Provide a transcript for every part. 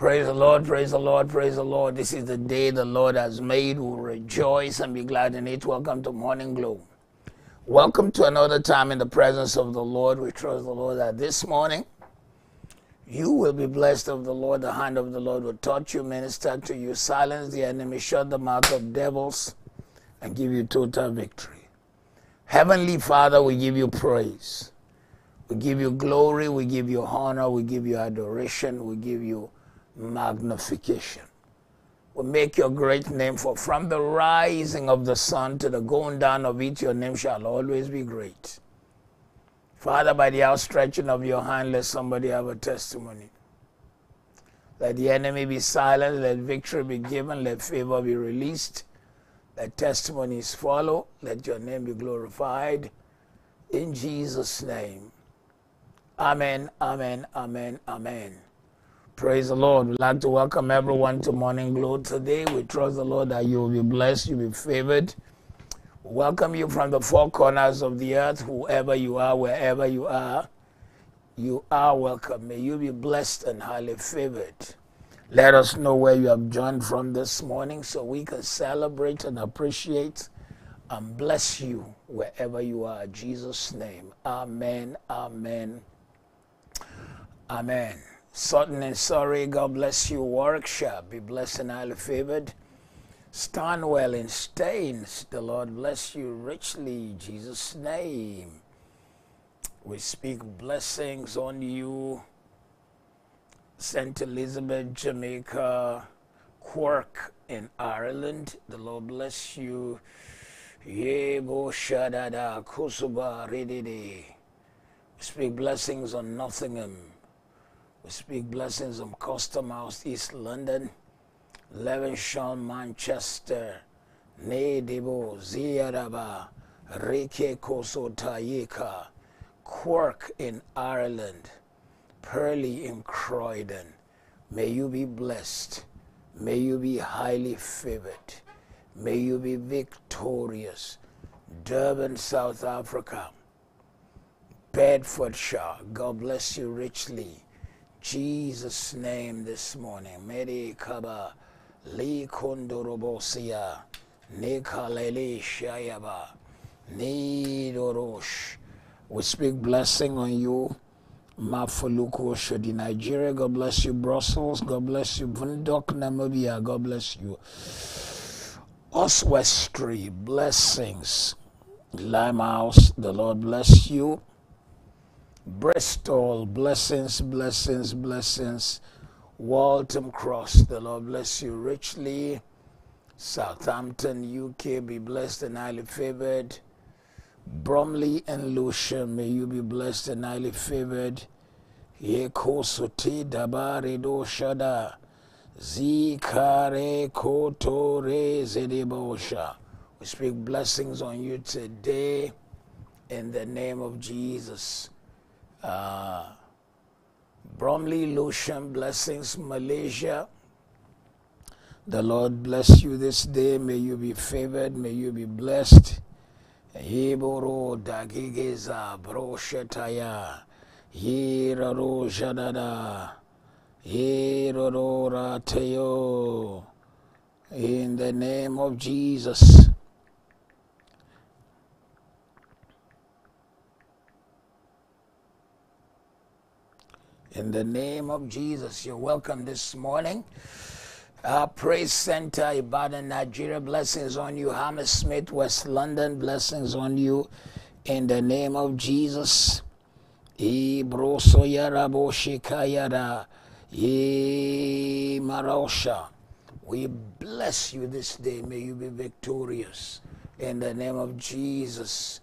Praise the Lord, praise the Lord, praise the Lord. This is the day the Lord has made. We'll rejoice and be glad in it. Welcome to Morning Glow. Welcome to another time in the presence of the Lord. We trust the Lord that this morning you will be blessed of the Lord. The hand of the Lord will touch you, minister to you, silence the enemy, shut the mouth of devils, and give you total victory. Heavenly Father, we give you praise. We give you glory. We give you honor. We give you adoration. We give you magnification. We make your great name, for from the rising of the sun to the going down of it, your name shall always be great. Father, by the outstretching of your hand, let somebody have a testimony. Let the enemy be silent. Let victory be given. Let favor be released. Let testimonies follow. Let your name be glorified. In Jesus' name. Amen, amen, amen, amen. Praise the Lord. We'd like to welcome everyone to Morning Glow today. We trust the Lord that you will be blessed, you will be favored. We welcome you from the four corners of the earth, whoever you are, wherever you are welcome. May you be blessed and highly favored. Let us know where you have joined from this morning so we can celebrate and appreciate and bless you wherever you are. In Jesus' name. Amen, amen. Amen. Sutton and Surrey, God bless you. Warwickshire, be blessed and highly favored. Stanwell in Staines, the Lord bless you richly. In Jesus' name. We speak blessings on you. St. Elizabeth, Jamaica. Cork in Ireland, the Lord bless you. Yebo Shadada, Kosuba Redede. We speak blessings on Nottingham. We speak blessings on Custom House, East London, Levenshawn, Manchester, Nedebo, Ziaraba, Reke Kosotayeka, Cork in Ireland, Purley in Croydon. May you be blessed. May you be highly favored. May you be victorious. Durban, South Africa, Bedfordshire, God bless you richly. Jesus' name this morning. Mary Kaba, Lee Kondorobosia, Nikalele Shayaba, Nidorosh. We speak blessing on you. Mafoluko Shodi, Nigeria, God bless you. Brussels, God bless you. Vundok, Namibia, God bless you. Oswestry, blessings. Limehouse, the Lord bless you. Bristol, blessings, blessings, blessings. Waltham Cross, the Lord bless you richly. Southampton, UK, be blessed and highly favored. Bromley and Lucian, may you be blessed and highly favored. Yeko Soti Dabare Do Shada, Zikare Kotore Zedebosha. We speak blessings on you today in the name of Jesus. Bromley, Lucian, blessings, Malaysia. The Lord bless you this day. May you be favored. May you be blessed. Yeboro Dagigeza Broshataya Yeraro Jadada Yeroro Rateo. In the name of Jesus. In the name of Jesus, you're welcome this morning. Our Praise Center, Ibadan, Nigeria, blessings on you. Hammersmith, West London, blessings on you. In the name of Jesus. Ibroso Yarabo Shikayara Yimarosha. We bless you this day. May you be victorious. In the name of Jesus.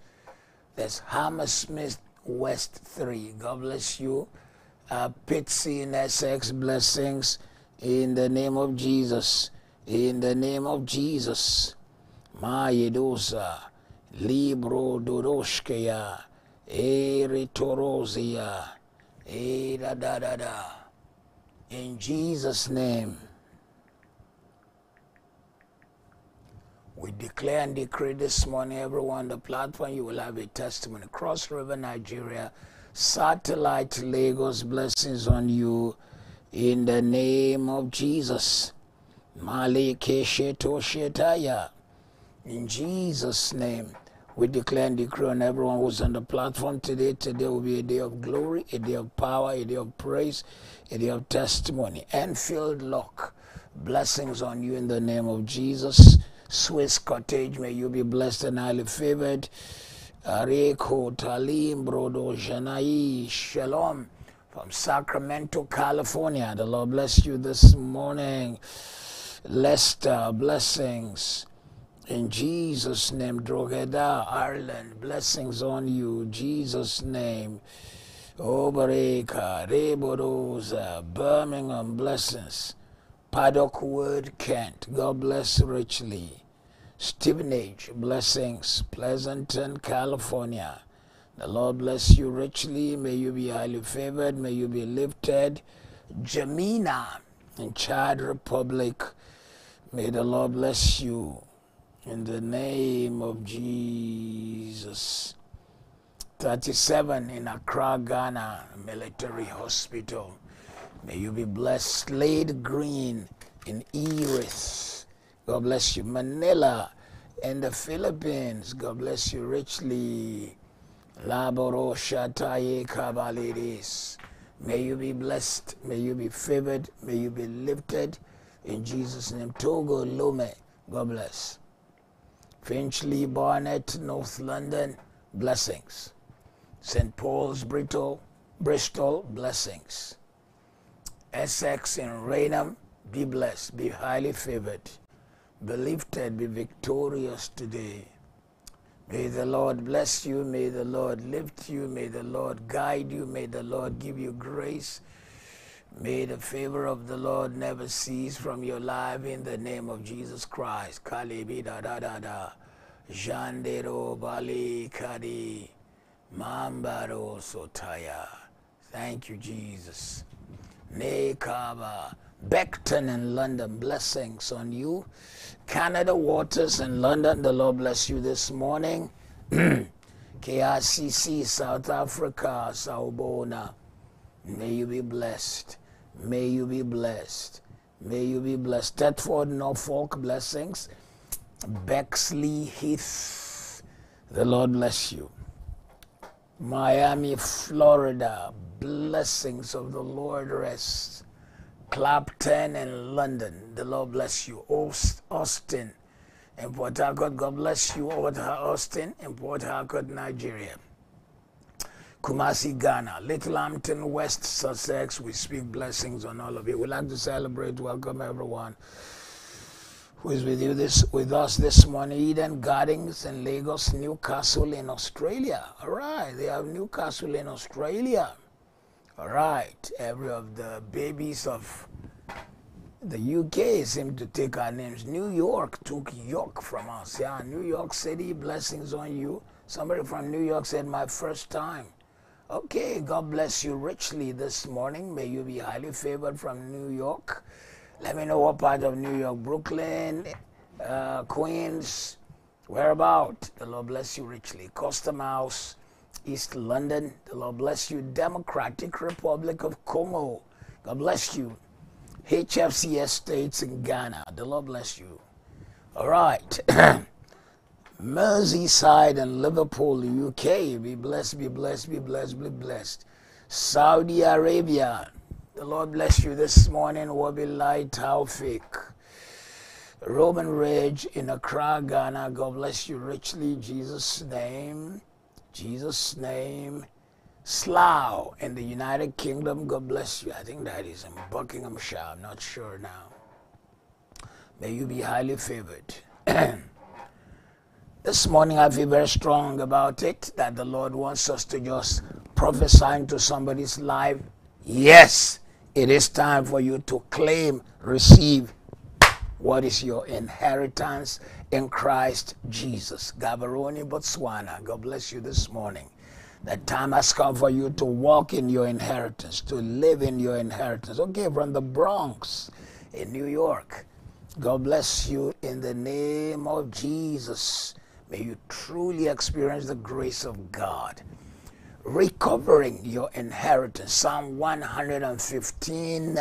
That's Hammersmith West 3. God bless you. Pitsy in Essex, blessings in the name of Jesus. In the name of Jesus. Mayedosa, Libro Doroshkaya, Eritorozia, Edadadada. In Jesus' name. We declare and decree this morning, everyone on the platform, you will have a testimony. Cross River, Nigeria. Satellite Lagos, blessings on you in the name of Jesus. In Jesus' name, we declare and decree on everyone who's on the platform today. Today will be a day of glory, a day of power, a day of praise, a day of testimony. Enfield Lock, blessings on you in the name of Jesus. Swiss Cottage, may you be blessed and highly favored. Areko, Talim, Brodo, Janai, Shalom. From Sacramento, California, the Lord bless you this morning. Leicester, blessings. In Jesus' name. Drogheda, Ireland, blessings on you. Jesus' name. Obereka, Reborosa, Birmingham, blessings. Paddockwood, Kent, God bless richly. Stevenage, blessings. Pleasanton, California, the Lord bless you richly. May you be highly favored. May you be lifted. Jamina, in Chad Republic, may the Lord bless you in the name of Jesus. 37 in Accra, Ghana, Military Hospital, may you be blessed. Slade Green in Erith, God bless you. Manila in the Philippines, God bless you richly. Laboro Shataye Kabaliris, may you be blessed, may you be favored, may you be lifted in Jesus' name. Togo Lome, God bless. Finchley Barnet, North London, blessings. St. Paul's, Bristol, blessings. Essex in Raynham, be blessed, be highly favored, be lifted, be victorious today. May the Lord bless you, may the Lord lift you, may the Lord guide you, may the Lord give you grace. May the favor of the Lord never cease from your life in the name of Jesus Christ. Kalibi da da da da, Jandero Bali Kadi, Mambaro Sotaya. Thank you, Jesus. Nekaba, Beckton in London, blessings on you. Canada Waters in London, the Lord bless you this morning. KICC, South Africa, Sawubona, may you be blessed. May you be blessed. May you be blessed. Thetford, Norfolk, blessings. Bexley Heath, the Lord bless you. Miami, Florida, blessings of the Lord rest. Clapton in London, the Lord bless you. Austin in Port Harcourt, God bless you. Austin in Port Harcourt, Nigeria. Kumasi, Ghana. Littlehampton, West Sussex, we speak blessings on all of you. We'd like to celebrate, welcome everyone who is with us this morning. Eden Gardens in Lagos, Newcastle in Australia. All right, they have Newcastle in Australia. All right, every of the babies of the UK seem to take our names. New York took York from us. Yeah, New York City, blessings on you. Somebody from New York said, my first time. Okay, God bless you richly this morning. May you be highly favored from New York. Let me know what part of New York. Brooklyn, Queens, whereabout? The Lord bless you richly. Custom House, East London, the Lord bless you. Democratic Republic of Congo, God bless you. HFC Estates in Ghana, the Lord bless you. All right. Merseyside and Liverpool, UK, be blessed, be blessed, be blessed, be blessed. Saudi Arabia, the Lord bless you this morning. Wabilai Taufik. Roman Ridge in Accra, Ghana, God bless you richly. Jesus' name. Jesus' name. Slough in the United Kingdom, God bless you. I think that is in Buckinghamshire, I'm not sure now. May you be highly favored. This morning I feel very strong about it, that the Lord wants us to just prophesy into somebody's life. Yes, it is time for you to claim, receive what is your inheritance in Christ Jesus. Gaborone, Botswana, God bless you this morning. The time has come for you to walk in your inheritance, to live in your inheritance. Okay, from the Bronx in New York, God bless you in the name of Jesus. May you truly experience the grace of God. recovering your inheritance. Psalm 115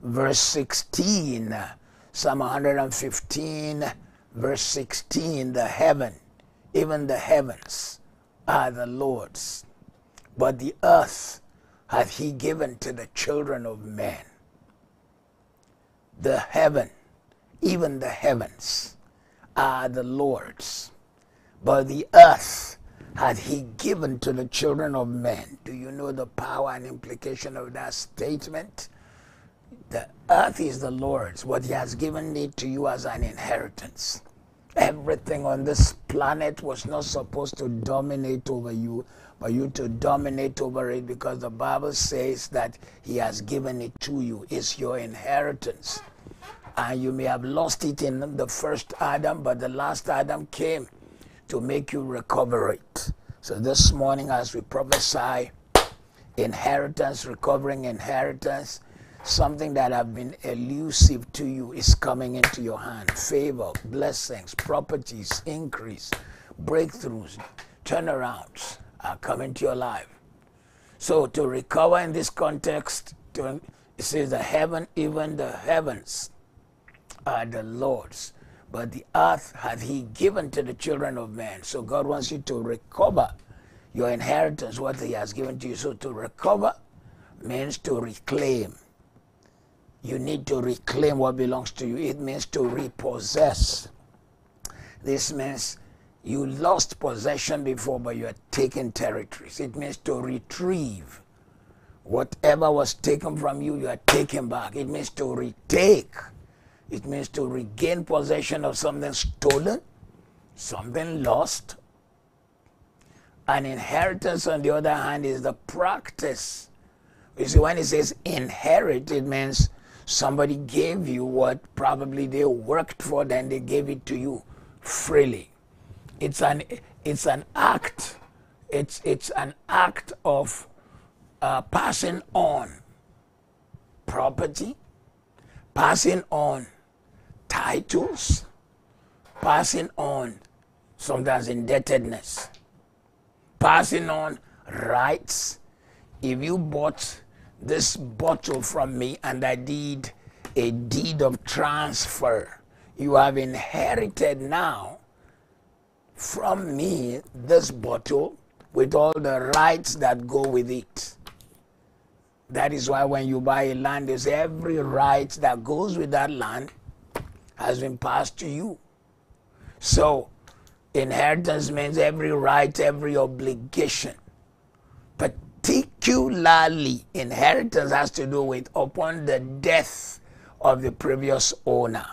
verse 16. Psalm 115 verse 16. The heaven, even the heavens, are the Lord's, but the earth hath he given to the children of men. The heaven, even the heavens, are the Lord's, but the earth hath he given to the children of men. Do you know the power and implication of that statement? The earth is the Lord's, but he has given it to you as an inheritance. Everything on this planet was not supposed to dominate over you, but you to dominate over it, because the Bible says that he has given it to you. It's your inheritance. And you may have lost it in the first Adam, but the last Adam came to make you recover it. So this morning, as we prophesy inheritance, recovering inheritance, something that have been elusive to you is coming into your hand. Favor, blessings, properties, increase, breakthroughs, turnarounds are coming to your life. So to recover in this context, it says the heaven, even the heavens, are the Lord's, but the earth hath he given to the children of man. So God wants you to recover your inheritance, what he has given to you. So to recover means to reclaim. You need to reclaim what belongs to you. It means to repossess. This means you lost possession before, but you are taking territories. It means to retrieve. Whatever was taken from you, you are taking back. It means to retake. It means to regain possession of something stolen, something lost. An inheritance, on the other hand, is the practice. You see, when it says inherit, it means somebody gave you what probably they worked for, then they gave it to you freely. It's an act. It's an act of passing on property, passing on titles, passing on sometimes indebtedness, passing on rights. If you bought this bottle from me and I did a deed of transfer, you have inherited now from me this bottle with all the rights that go with it. That is why when you buy a land, there's every right that goes with that land has been passed to you. So inheritance means every right, every obligation. Particularly, inheritance has to do with upon the death of the previous owner.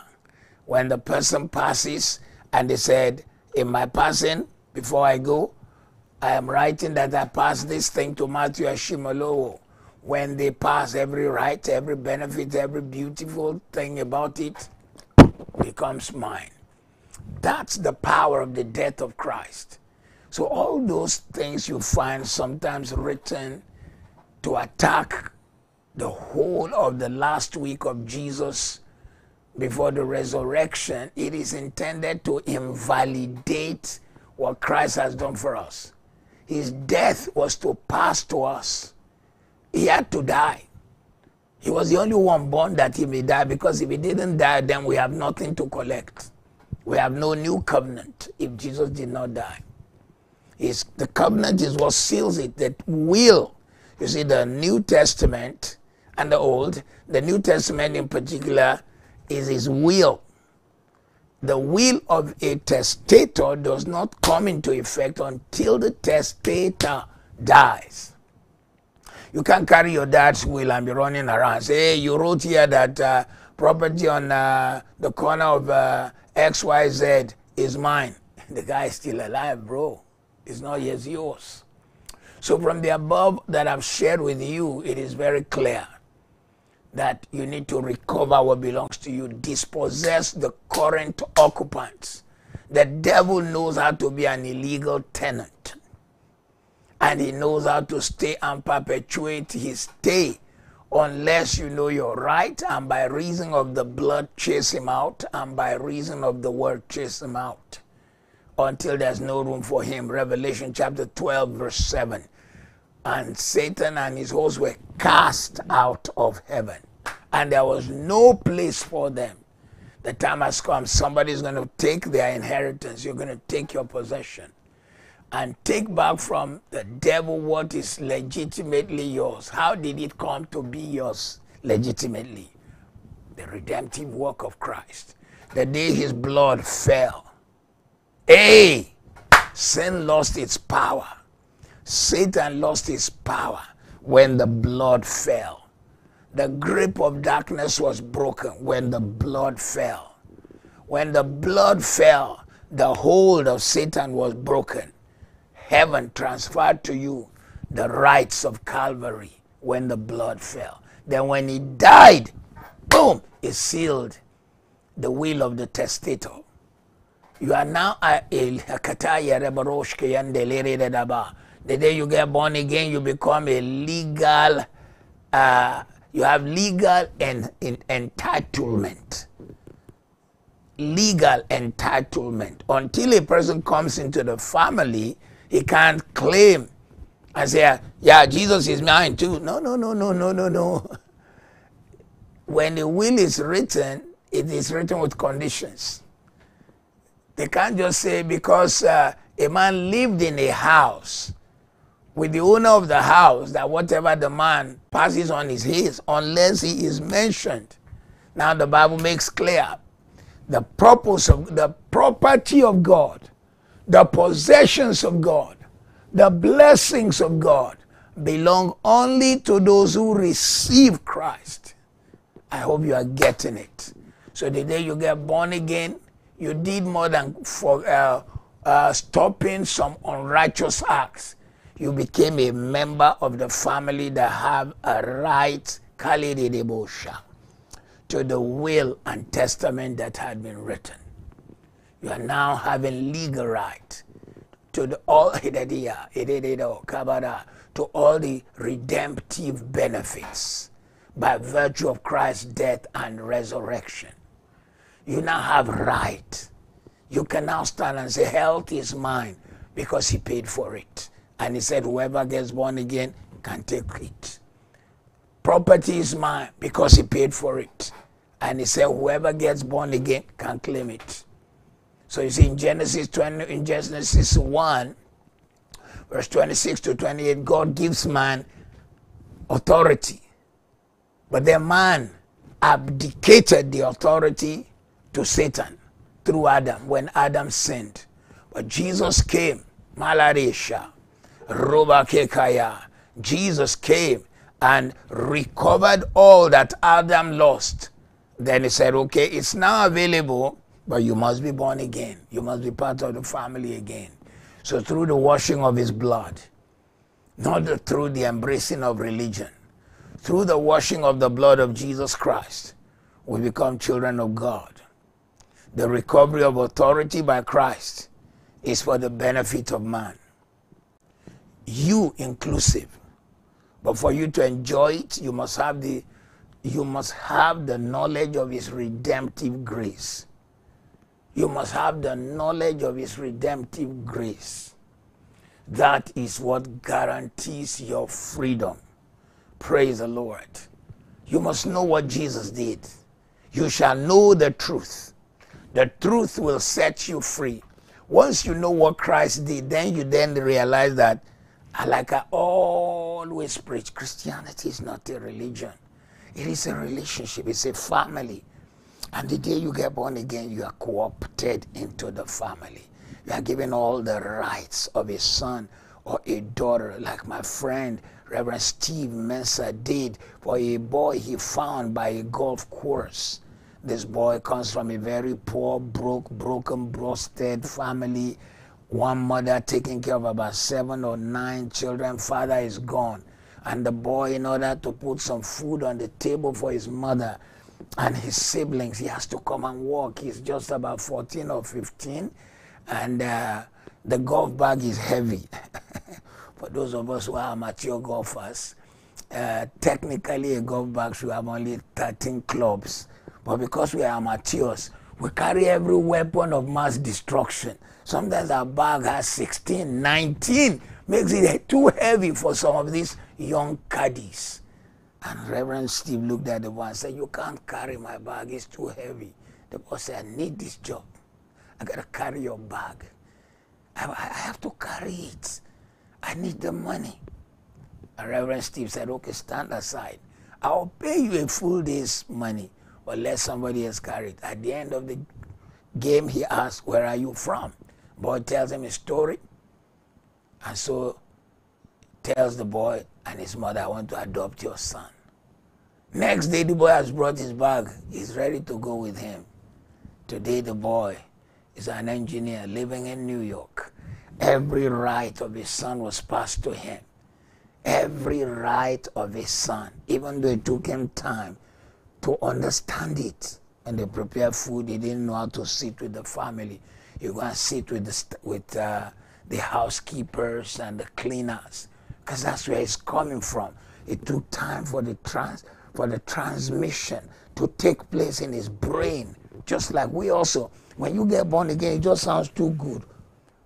When the person passes and they said, in my passing, before I go, I am writing that I pass this thing to Matthew Ashimolowo. When they pass, every right, every benefit, every beautiful thing about it becomes mine. That's the power of the death of Christ. So all those things you find sometimes written to attack the whole of the last week of Jesus before the resurrection, it is intended to invalidate what Christ has done for us. His death was to pass to us. He had to die. He was the only one born that he may die, because if he didn't die, then we have nothing to collect. We have no new covenant if Jesus did not die. The covenant is what seals it, that will. You see, the New Testament and the Old, the New Testament in particular, is his will. The will of a testator does not come into effect until the testator dies. You can't carry your dad's will and be running around and say, hey, you wrote here that property on the corner of XYZ is mine. The guy is still alive, bro. It's not yet yours. So from the above that I've shared with you, it is very clear that you need to recover what belongs to you. Dispossess the current occupants. The devil knows how to be an illegal tenant. And he knows how to stay and perpetuate his stay unless you know your right, and by reason of the blood chase him out, and by reason of the word chase him out. until there's no room for him. Revelation chapter 12, verse 7. And Satan and his hosts were cast out of heaven, and there was no place for them. The time has come. Somebody's going to take their inheritance. You're going to take your possession and take back from the devil what is legitimately yours. How did it come to be yours legitimately? The redemptive work of Christ. The day his blood fell, hey, sin lost its power. Satan lost his power when the blood fell. The grip of darkness was broken when the blood fell. When the blood fell, the hold of Satan was broken. Heaven transferred to you the rights of Calvary when the blood fell. Then when he died, boom, it sealed the will of the testator. You are now the day you get born again, you become a legal, you have legal entitlement. Legal entitlement. Until a person comes into the family, he can't claim and say, yeah, Jesus is mine too. No, no, no, no, no, no, no. When the will is written, it is written with conditions. They can't just say because a man lived in a house with the owner of the house that whatever the man passes on is his unless he is mentioned. Now the Bible makes clear the purpose of the property of God, the possessions of God, the blessings of God belong only to those who receive Christ. I hope you are getting it. So the day you get born again, you did more than for stopping some unrighteous acts. You became a member of the family that have a right to the will and testament that had been written. You are now having legal right to the all the redemptive benefits by virtue of Christ's death and resurrection. You now have right. You can now stand and say, health is mine because he paid for it. And he said, whoever gets born again can take it. Property is mine because he paid for it. And he said, whoever gets born again can claim it. So you see in Genesis 1, verse 26 to 28, God gives man authority. But then man abdicated the authority to Satan through Adam when Adam sinned. But Jesus came, Malaresha, Robakekaya. Jesus came and recovered all that Adam lost. Then he said, okay, it's now available, but you must be born again. You must be part of the family again. So through the washing of his blood, not through the embracing of religion, through the washing of the blood of Jesus Christ, we become children of God. The recovery of authority by Christ is for the benefit of man. You inclusive. But for you to enjoy it, you must have the knowledge of his redemptive grace. You must have the knowledge of his redemptive grace. That is what guarantees your freedom. Praise the Lord. You must know what Jesus did. You shall know the truth. The truth will set you free. Once you know what Christ did, then you then realize that, like I always preach, Christianity is not a religion. It is a relationship. It's a family. And the day you get born again, you are co-opted into the family. You are given all the rights of a son or a daughter, like my friend, Reverend Steve Mensah did for a boy he found by a golf course. This boy comes from a very poor, broken, busted family. One mother taking care of about 7 or 9 children. Father is gone. And the boy, in order to put some food on the table for his mother and his siblings, he has to come and walk. He's just about 14 or 15. And the golf bag is heavy. For those of us who are amateur golfers, technically a golf bag should have only 13 clubs. But because we are amateurs, We carry every weapon of mass destruction. Sometimes our bag has 16, 19. Makes it too heavy for some of these young caddies. And Reverend Steve looked at the boy and said, "You can't carry my bag, it's too heavy." The boy said, "I need this job. I gotta carry your bag. I have to carry it. I need the money." And Reverend Steve said, "Okay, stand aside. I'll pay you a full day's money, or let somebody else carry it." At the end of the game, he asks, "Where are you from?" Boy tells him a story, and so tells the boy and his mother, "I want to adopt your son." Next day, the boy has brought his bag. He's ready to go with him. Today, the boy is an engineer living in New York. Every right of his son was passed to him. Every right of his son, even though it took him time to understand it. And they prepared food. He didn't know how to sit with the family. You go and sit with the housekeepers and the cleaners, because that's where it's coming from. It took time for the transmission to take place in his brain. Just like we also, when you get born again, it just sounds too good.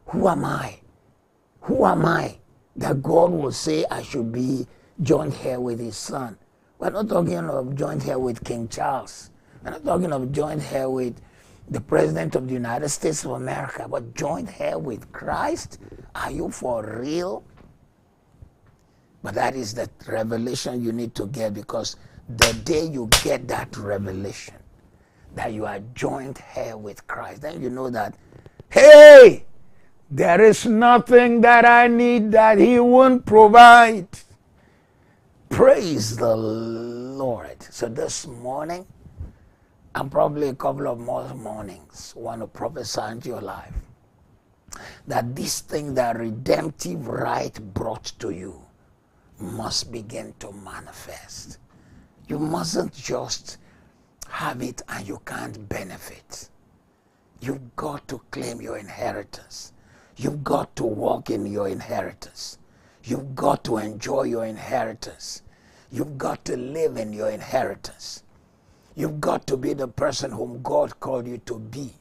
Who am I? Who am I? That God will say I should be joined here with his son. We're not talking of joined here with King Charles. We're not talking of joined here with the President of the United States of America, but joined here with Christ. Are you for real? But that is the revelation you need to get, because the day you get that revelation, that you are joined here with Christ, then you know that, hey, there is nothing that I need that he won't provide. Praise the Lord. So this morning, and probably a couple of more mornings, I want to prophesy into your life that this thing that redemptive right brought to you must begin to manifest. You mustn't just have it and you can't benefit. You've got to claim your inheritance. You've got to walk in your inheritance. You've got to enjoy your inheritance. You've got to live in your inheritance. You've got to be the person whom God called you to be.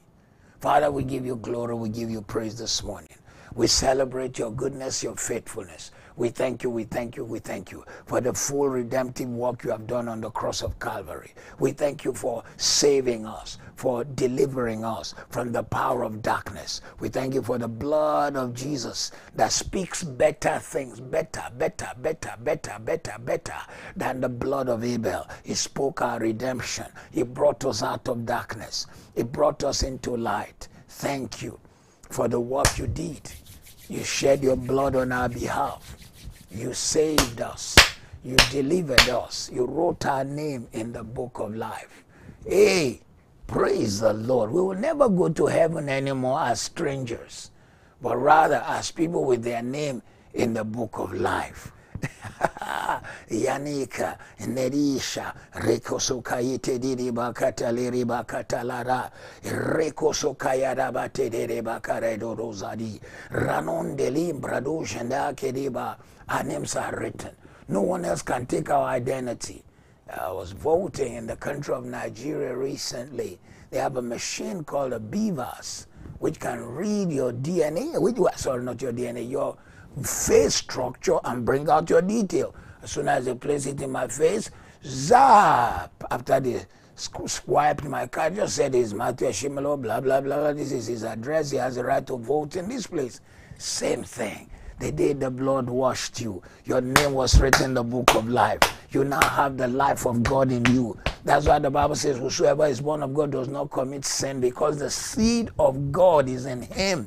Father, we give you glory. We give you praise this morning. We celebrate your goodness, your faithfulness. We thank you, we thank you, we thank you for the full redemptive work you have done on the cross of Calvary. We thank you for saving us, for delivering us from the power of darkness. We thank you for the blood of Jesus that speaks better things, better than the blood of Abel. He spoke our redemption. He brought us out of darkness. He brought us into light. Thank you for the work you did. You shed your blood on our behalf. You saved us. You delivered us. You wrote our name in the book of life. Hey, praise the Lord. We will never go to heaven anymore as strangers, but rather as people with their name in the book of life. Yanika, Nerisha, Rekosukayete Diribakataleri Bakatalara, Rekosukayarabate de Bacaredo Rosadi, Ranon de Limbradush and Akediba. Our names are written. No one else can take our identity. I was voting in the country of Nigeria recently. They have a machine called a BVAS, which can read your DNA, your face structure, and bring out your detail. As soon as they place it in my face, zap! After they swiped my card, just said, "It's Matthew Ashimolowo, blah, blah, blah. This is his address. He has the right to vote in this place." Same thing. The day the blood washed you, your name was written in the book of life. You now have the life of God in you. That's why the Bible says, "Whosoever is born of God does not commit sin, because the seed of God is in him."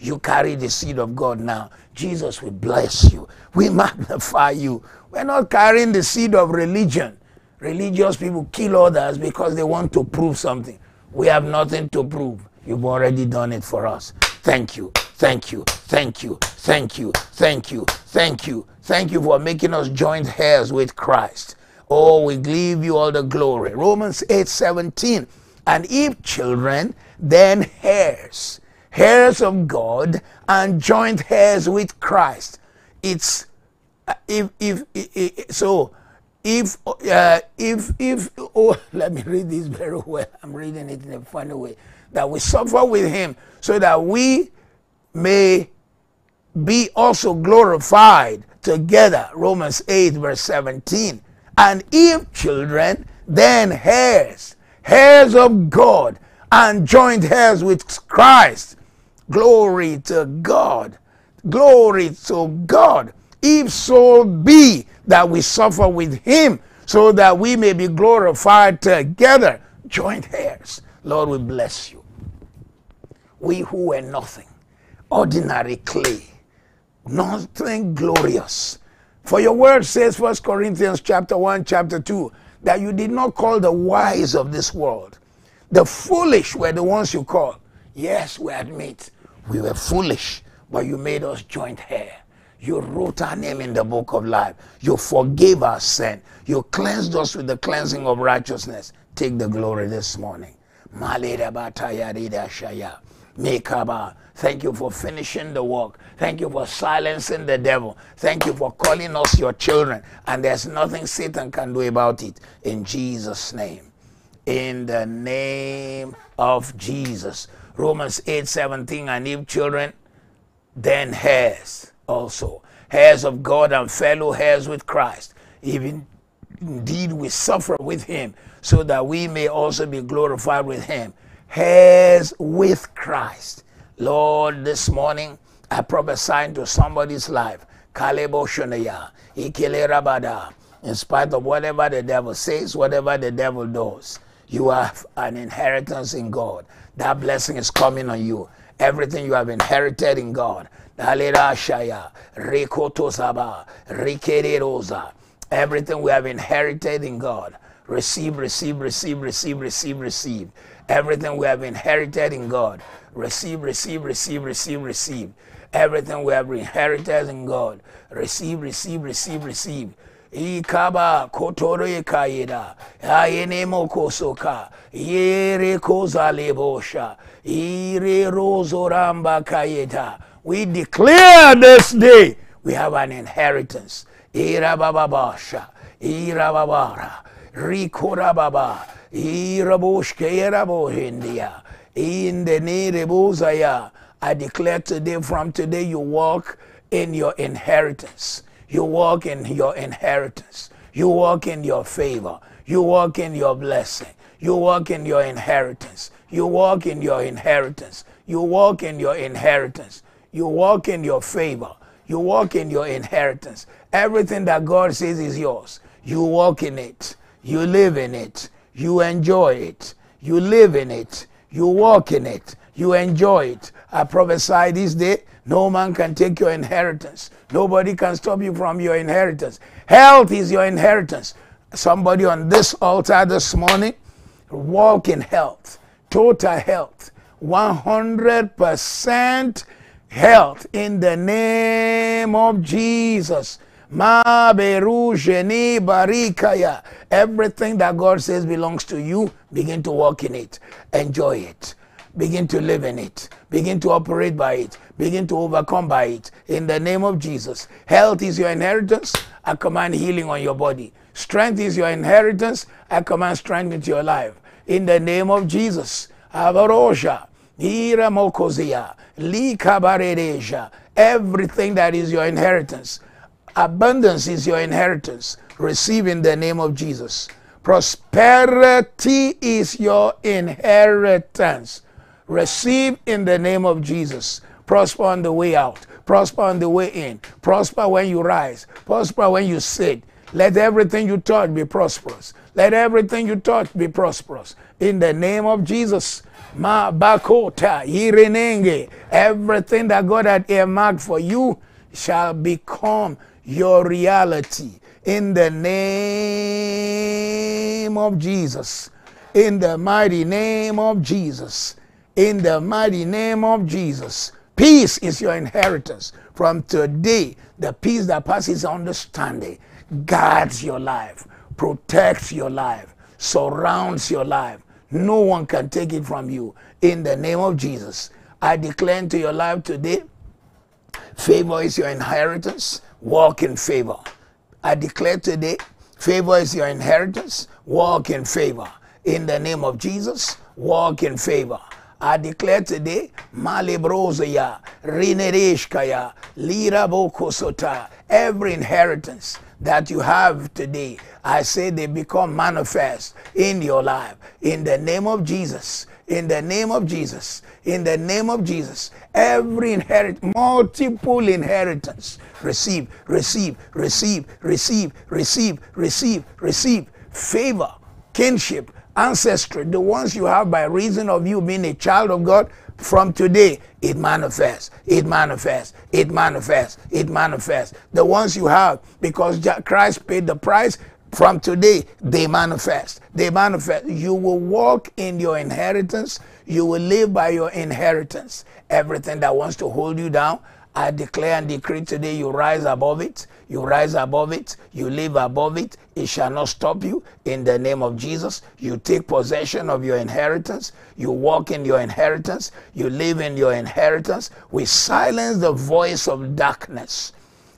You carry the seed of God now. Jesus, we bless you. We magnify you. We're not carrying the seed of religion. Religious people kill others because they want to prove something. We have nothing to prove. You've already done it for us. Thank you. Thank you. Thank you. Thank you. Thank you. Thank you. Thank you for making us joint heirs with Christ. Oh, we give you all the glory. Romans 8:17. And if children, then heirs. Heirs of God and joint heirs with Christ. It's so Let me read this very well. I'm reading it in a funny way. That we suffer with him so that we may be also glorified together. Romans 8 verse 17. And if children, then heirs, heirs of God, and joint heirs with Christ. Glory to God. Glory to God. If so be that we suffer with him, so that we may be glorified together. Joint heirs. Lord, we bless you. We who were nothing, ordinary clay, nothing glorious. For your word says, 1 Corinthians chapter 1, chapter 2, that you did not call the wise of this world. The foolish were the ones you called. Yes, we admit we were foolish, but you made us joint heirs. You wrote our name in the book of life. You forgave our sin. You cleansed us with the cleansing of righteousness. Take the glory this morning. Thank you for finishing the work. Thank you for silencing the devil. Thank you for calling us your children. And there's nothing Satan can do about it. In Jesus' name. In the name of Jesus. Romans 8:17, and if children, then heirs also. Heirs of God and fellow heirs with Christ. Even indeed we suffer with him, so that we may also be glorified with him. Heirs with Christ. Lord, this morning I prophesy into somebody's life. In spite of whatever the devil says, whatever the devil does, you have an inheritance in God. That blessing is coming on you. Everything you have inherited in God. Everything we have inherited in God. Receive, receive, receive, receive, receive, receive. Everything we have inherited in God. Receive, receive, receive, receive, receive. Everything we have inherited in God. Receive, receive, receive, receive. Ikaba kotore kaida ayenemo kosoka yere kozalebosha ire rozoramba kaida. We declare this day we have an inheritance. Irababasha irababara rikorababa iraboshke erabohindia in the nerebozaya. I declare today, from today you walk in your inheritance. You walk in your inheritance. You walk in your favor. You walk in your blessing. You walk in your inheritance. You walk in your inheritance. You walk in your inheritance. You walk in your favor. You walk in your inheritance. Everything that God says is yours. You walk in it. You live in it. You enjoy it. You live in it. You walk in it. You enjoy it. I prophesy this day, no man can take your inheritance. Nobody can stop you from your inheritance. Health is your inheritance. Somebody on this altar this morning, walk in health. Total health. 100% health in the name of Jesus. Everything that God says belongs to you, begin to walk in it. Enjoy it. Begin to live in it. Begin to operate by it. Begin to overcome by it. In the name of Jesus. Health is your inheritance. I command healing on your body. Strength is your inheritance. I command strength into your life. In the name of Jesus. Everything that is your inheritance. Abundance is your inheritance. Receive in the name of Jesus. Prosperity is your inheritance. Receive in the name of Jesus. Prosper on the way out. Prosper on the way in. Prosper when you rise. Prosper when you sit. Let everything you touch be prosperous. Let everything you touch be prosperous. In the name of Jesus. Ma bakota yirenenge. Everything that God had earmarked for you shall become your reality. In the name of Jesus. In the mighty name of Jesus. In the mighty name of Jesus. Peace is your inheritance. From today, the peace that passes understanding guards your life, protects your life, surrounds your life. No one can take it from you. In the name of Jesus, I declare into your life today, favor is your inheritance. Walk in favor. I declare today, Favor is your inheritance. Walk in favor. In the name of Jesus, walk in favor. I declare today, Malebrozaya, Rinereshkaya, Lirabokosota, every inheritance that you have today, I say they become manifest in your life. In the name of Jesus, in the name of Jesus, in the name of Jesus, every multiple inheritance, receive, receive, receive, receive, receive, receive, receive, favor, kinship, ancestry, the ones you have by reason of you being a child of God. From today, it manifests, it manifests, it manifests, it manifests. The ones you have, because Christ paid the price, from today, they manifest, they manifest. You will walk in your inheritance. You will live by your inheritance. Everything that wants to hold you down, I declare and decree today, you rise above it, you rise above it, you live above it. It shall not stop you. In the name of Jesus, you take possession of your inheritance, you walk in your inheritance, you live in your inheritance. We silence the voice of darkness.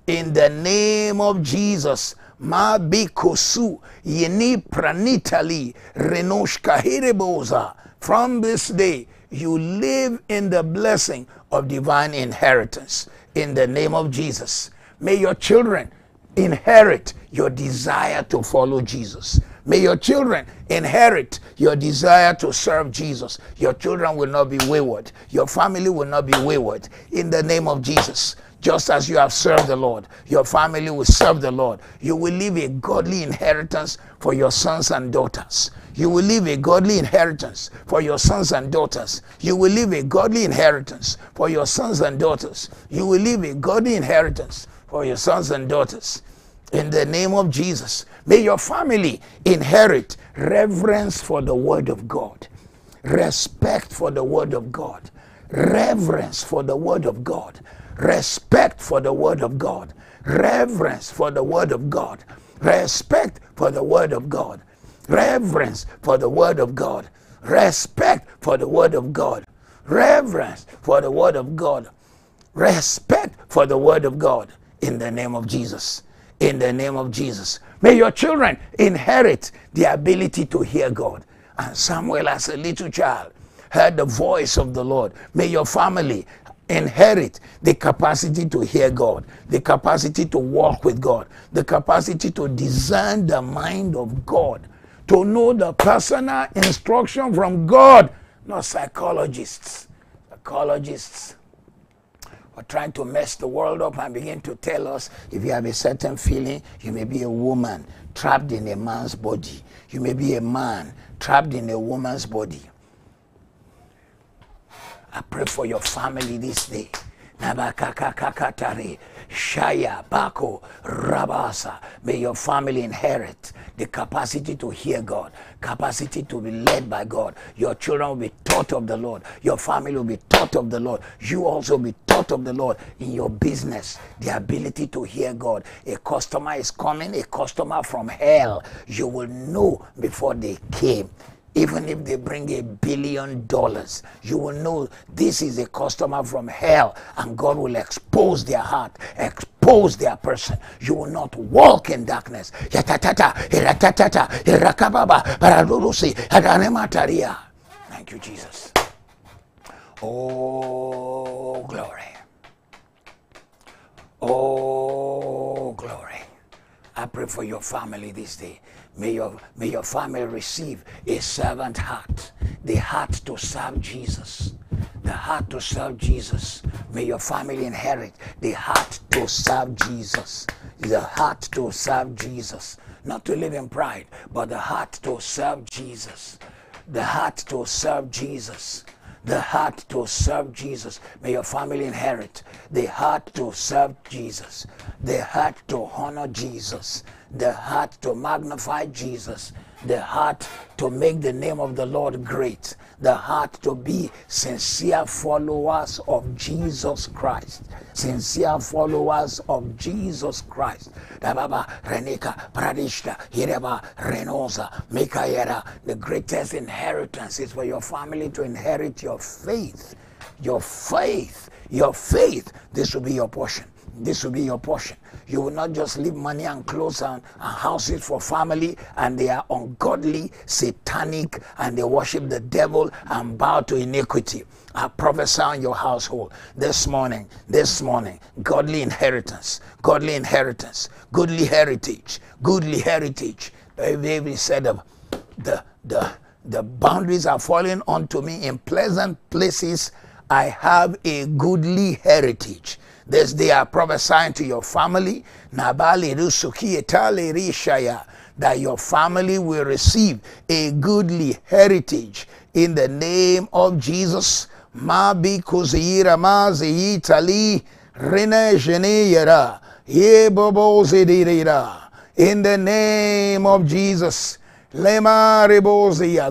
In the name of Jesus, Ma Bikosu, Yeni Pranitali, Renoshka Hireboza. From this day, you live in the blessing of divine inheritance. In the name of Jesus, may your children inherit your desire to follow Jesus. May your children inherit your desire to serve Jesus. Your children will not be wayward. Your family will not be wayward. In the name of Jesus, just as you have served the Lord, your family will serve the Lord. You will leave a godly inheritance for your sons and daughters. You will leave a godly inheritance for your sons and daughters. You will leave a godly inheritance for your sons and daughters. You will leave a godly inheritance for your sons and daughters. In the name of Jesus, may your family inherit reverence for the Word of God, respect for the Word of God, reverence for the Word of God, respect for the Word of God, reverence for the Word of God, respect for the Word of God, reverence for the Word of God, respect for the Word of God, reverence for the Word of God, respect for the Word of God. In the name of Jesus, in the name of Jesus, may your children inherit the ability to hear God. And Samuel, as a little child, heard the voice of the Lord. May your family inherit the capacity to hear God, the capacity to walk with God, the capacity to discern the mind of God, to know the personal instruction from God, not psychologists. Psychologists are trying to mess the world up and begin to tell us, if you have a certain feeling, you may be a woman trapped in a man's body. You may be a man trapped in a woman's body. I pray for your family this day. Shaya Bako Rabasa. May your family inherit the capacity to hear God, capacity to be led by God. Your children will be taught of the Lord. Your family will be taught of the Lord. You also be taught of the Lord. In your business, the ability to hear God. A customer is coming, a customer from hell. You will know before they came. Even if they bring $1 billion, you will know this is a customer from hell, and God will expose their heart, expose their person. You will not walk in darkness. Thank you, Jesus. Oh, glory. Oh, glory. I pray for your family this day. May your family receive a servant heart, the heart to serve Jesus, the heart to serve Jesus. May your family inherit the heart to serve Jesus, the heart to serve Jesus. Not to live in pride, but the heart to serve Jesus, the heart to serve Jesus, the heart to serve Jesus. May your family inherit the heart to serve Jesus, the heart to honor Jesus, the heart to magnify Jesus, the heart to make the name of the Lord great, the heart to be sincere followers of Jesus Christ, sincere followers of Jesus Christ. The greatest inheritance is for your family to inherit your faith, your faith, your faith. This will be your portion. this will be your portion. You will not just leave money and clothes and houses for family, and they are ungodly, satanic, and they worship the devil and bow to iniquity. I prophesy on your household this morning, godly inheritance, goodly heritage. The baby said, the boundaries are falling unto me in pleasant places. I have a goodly heritage. This day I prophesy to your family, that your family will receive a goodly heritage in the name of Jesus. In the name of Jesus.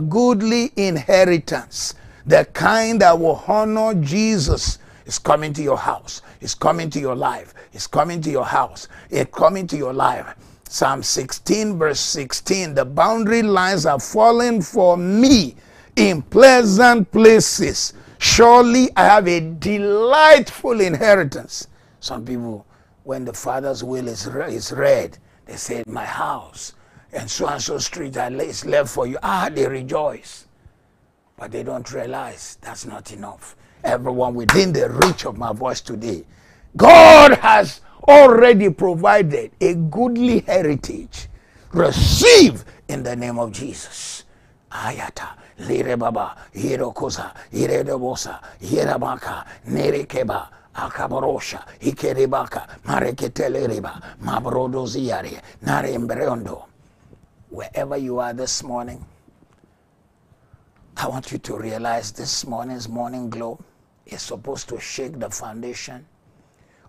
Goodly inheritance. The kind that will honor Jesus is coming to your house. It's coming to your life. It's coming to your house. It's coming to your life. Psalm 16 verse 16. The boundary lines are falling for me in pleasant places. Surely I have a delightful inheritance. Some people, when the Father's will is read, they say, my house and so street is left for you. Ah, they rejoice. But they don't realize that's not enough. Everyone within the reach of my voice today, God has already provided a goodly heritage. Receive in the name of Jesus. Ayata, Lire Baba, Hirokosa, Hiredobosa, Hirabaka, Nerekeba, Akabarosha, Hikerebaka, Mareketelereba, Mabrodoziare, Narembreondo. Wherever you are this morning, I want you to realize this morning's Morning Glow is supposed to shake the foundation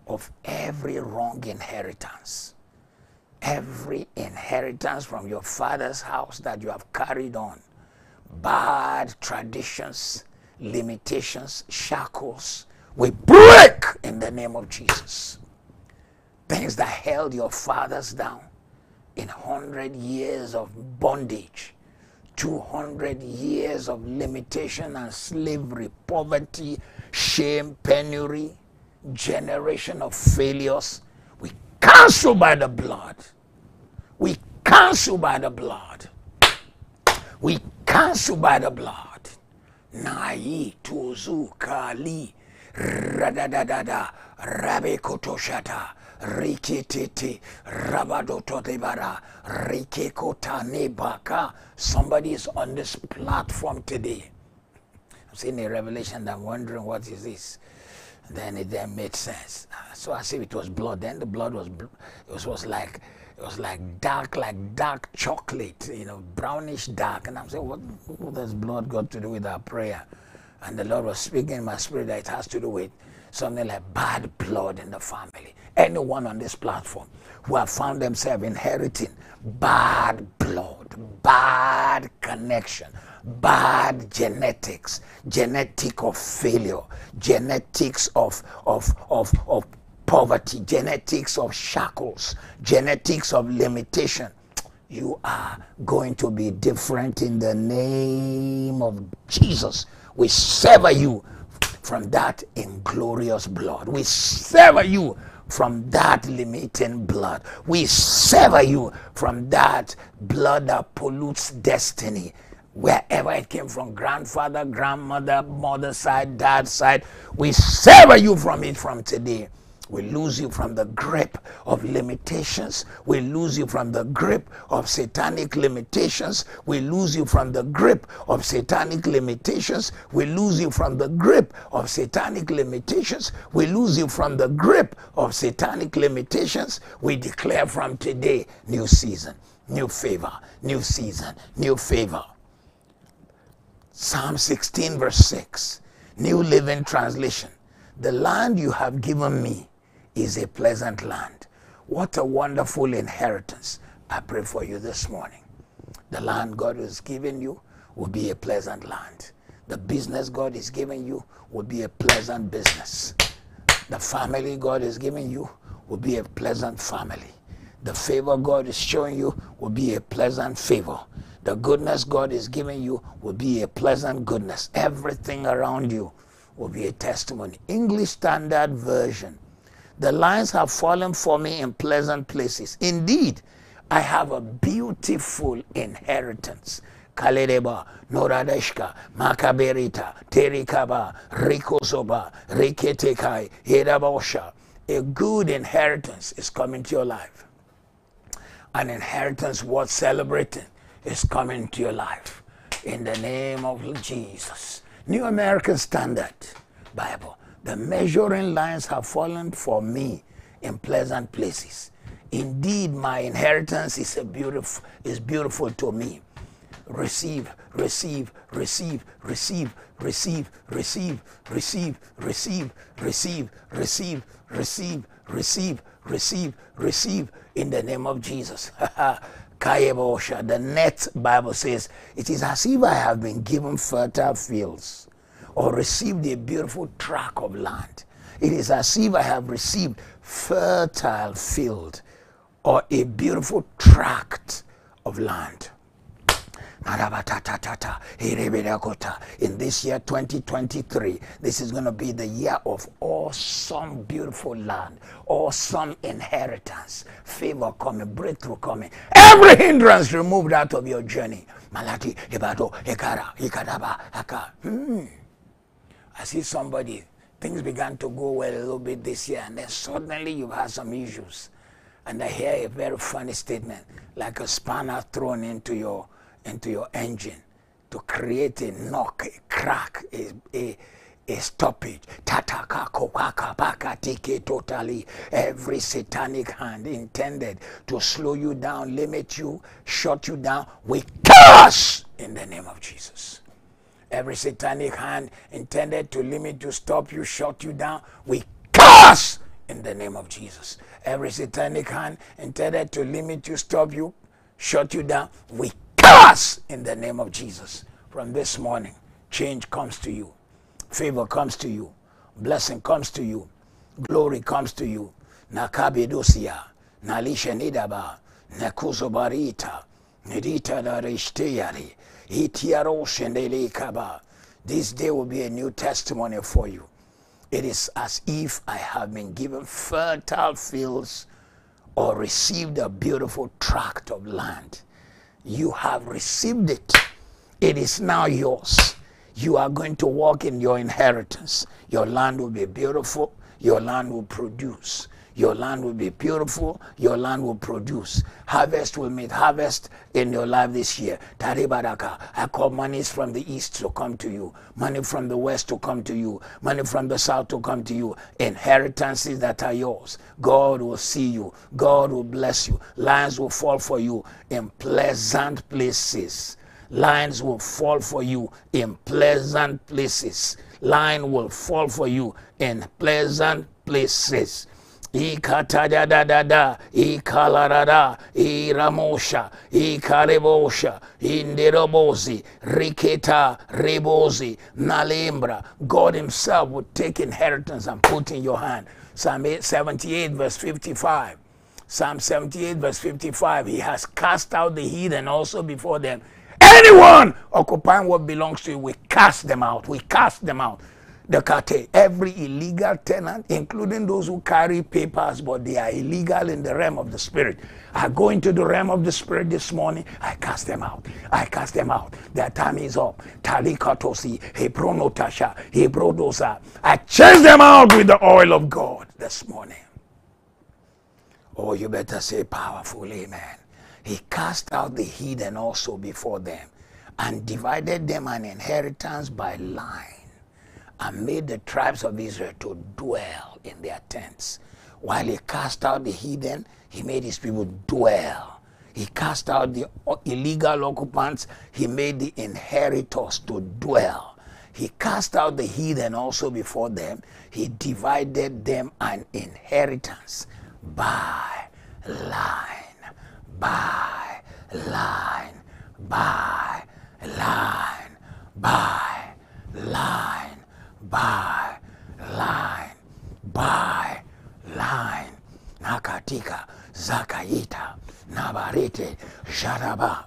of every wrong inheritance. Every inheritance from your father's house that you have carried on. Bad traditions, limitations, shackles, we break in the name of Jesus. Things that held your fathers down in 100 years of bondage. 200 years of limitation and slavery, poverty, shame, penury, generation of failures. We cancel by the blood. We cancel by the blood. We cancel by the blood. Nayi tozu kali radadadada rabekotoshata rikititi rabadotodebara rikekotanebaka. Somebody is on this platform today. I'm seeing a revelation that I'm wondering what is this. Then it then made sense. So as if it was blood. Then the blood was like dark, dark chocolate, you know, brownish dark. And I'm saying, what does blood got to do with our prayer? And the Lord was speaking in my spirit that it has to do with something like bad blood in the family. Anyone on this platform who have found themselves inheriting bad blood, bad connection, bad genetics, genetic of failure, genetics of poverty, genetics of shackles, genetics of limitation, you are going to be different in the name of Jesus. We sever you from that inglorious blood. We sever you from that limiting blood. We sever you from that blood that pollutes destiny. Wherever it came from, grandfather, grandmother, mother's side, dad's side, we sever you from it from today. We lose you from the grip of limitations. We lose you from the grip of satanic limitations. We lose you from the grip of satanic limitations. We lose you from the grip of satanic limitations. We lose you from the grip of satanic limitations. We declare from today, new season, new favor, new season, new favor. Psalm 16 verse 6, New Living Translation. The land you have given me is a pleasant land. What a wonderful inheritance. I pray for you this morning. The land God has given you will be a pleasant land. The business God is giving you will be a pleasant business. The family God is giving you will be a pleasant family. The favor God is showing you will be a pleasant favor. The goodness God is giving you will be a pleasant goodness. Everything around you will be a testimony. English Standard Version. The lines have fallen for me in pleasant places. Indeed, I have a beautiful inheritance. Kaledeba, Noradeshka, Makaberita, Terikaba, Rikosoba, Riketekai, Yedabosha. A good inheritance is coming to your life. An inheritance worth celebrating is coming to your life. In the name of Jesus. New American Standard Bible. The measuring lines have fallen for me in pleasant places. Indeed, my inheritance is beautiful to me. Receive, receive, receive, receive, receive, receive, receive, receive, receive, receive, receive, receive, receive, receive, in the name of Jesus. The Net Bible says, it is as if I have been given fertile fields or received a beautiful tract of land. It is as if I have received fertile field or a beautiful tract of land. In this year 2023, this is going to be the year of awesome, beautiful land, awesome inheritance, favor coming, breakthrough coming, every hindrance removed out of your journey. I see somebody, things began to go well a little bit this year, and then suddenly you have some issues. And I hear a very funny statement, like a spanner thrown into your engine to create a knock, a crack, a stoppage. Tataka kokaka baka tiki totally. Every satanic hand intended to slow you down, limit you, shut you down, we curse in the name of Jesus. Every satanic hand intended to limit you, stop you, shut you down, we curse in the name of Jesus. Every satanic hand intended to limit you, stop you, shut you down, we curse in the name of Jesus. From this morning, change comes to you. Favor comes to you. Blessing comes to you. Glory comes to you. Nakabidusia, Nalisha Nidaba, Nakuzobarita, Nidita Darishtiari, Itiaroshendele Kaba. This day will be a new testimony for you. It is as if I have been given fertile fields or received a beautiful tract of land. You have received it. It is now yours. You are going to walk in your inheritance. Your land will be beautiful. Your land will produce. Your land will be beautiful. Your land will produce. Harvest will meet harvest in your life this year. Taribaraka. I call monies from the east to come to you. Money from the west to come to you. Money from the south to come to you. Inheritances that are yours. God will see you. God will bless you. Lines will fall for you in pleasant places. Lines will fall for you in pleasant places. Line will fall for you in pleasant places. Ikata da da da da, ikalarada, iramosha, ikarebosha, indirobozi, riketa, rebozi, nalembra. God himself would take inheritance and put in your hand. Psalm 78 verse 55. Psalm 78 verse 55. He has cast out the heathen also before them. Anyone occupying what belongs to you, we cast them out. We cast them out. Every illegal tenant, including those who carry papers, but they are illegal in the realm of the spirit. I go into the realm of the spirit this morning. I cast them out. I cast them out. Their time is up. Talikatosi, Hebronotasha, Hebrodosa. I chase them out with the oil of God this morning. Oh, you better say powerful, amen. He cast out the heathen also before them, and divided them an inheritance by line, and made the tribes of Israel to dwell in their tents. While he cast out the heathen, he made his people dwell. He cast out the illegal occupants, he made the inheritors to dwell. He cast out the heathen also before them, he divided them an inheritance by line, by line, by line, by line, by line, by line. Nakatika, Zakaita, Nabarete, Sharaba.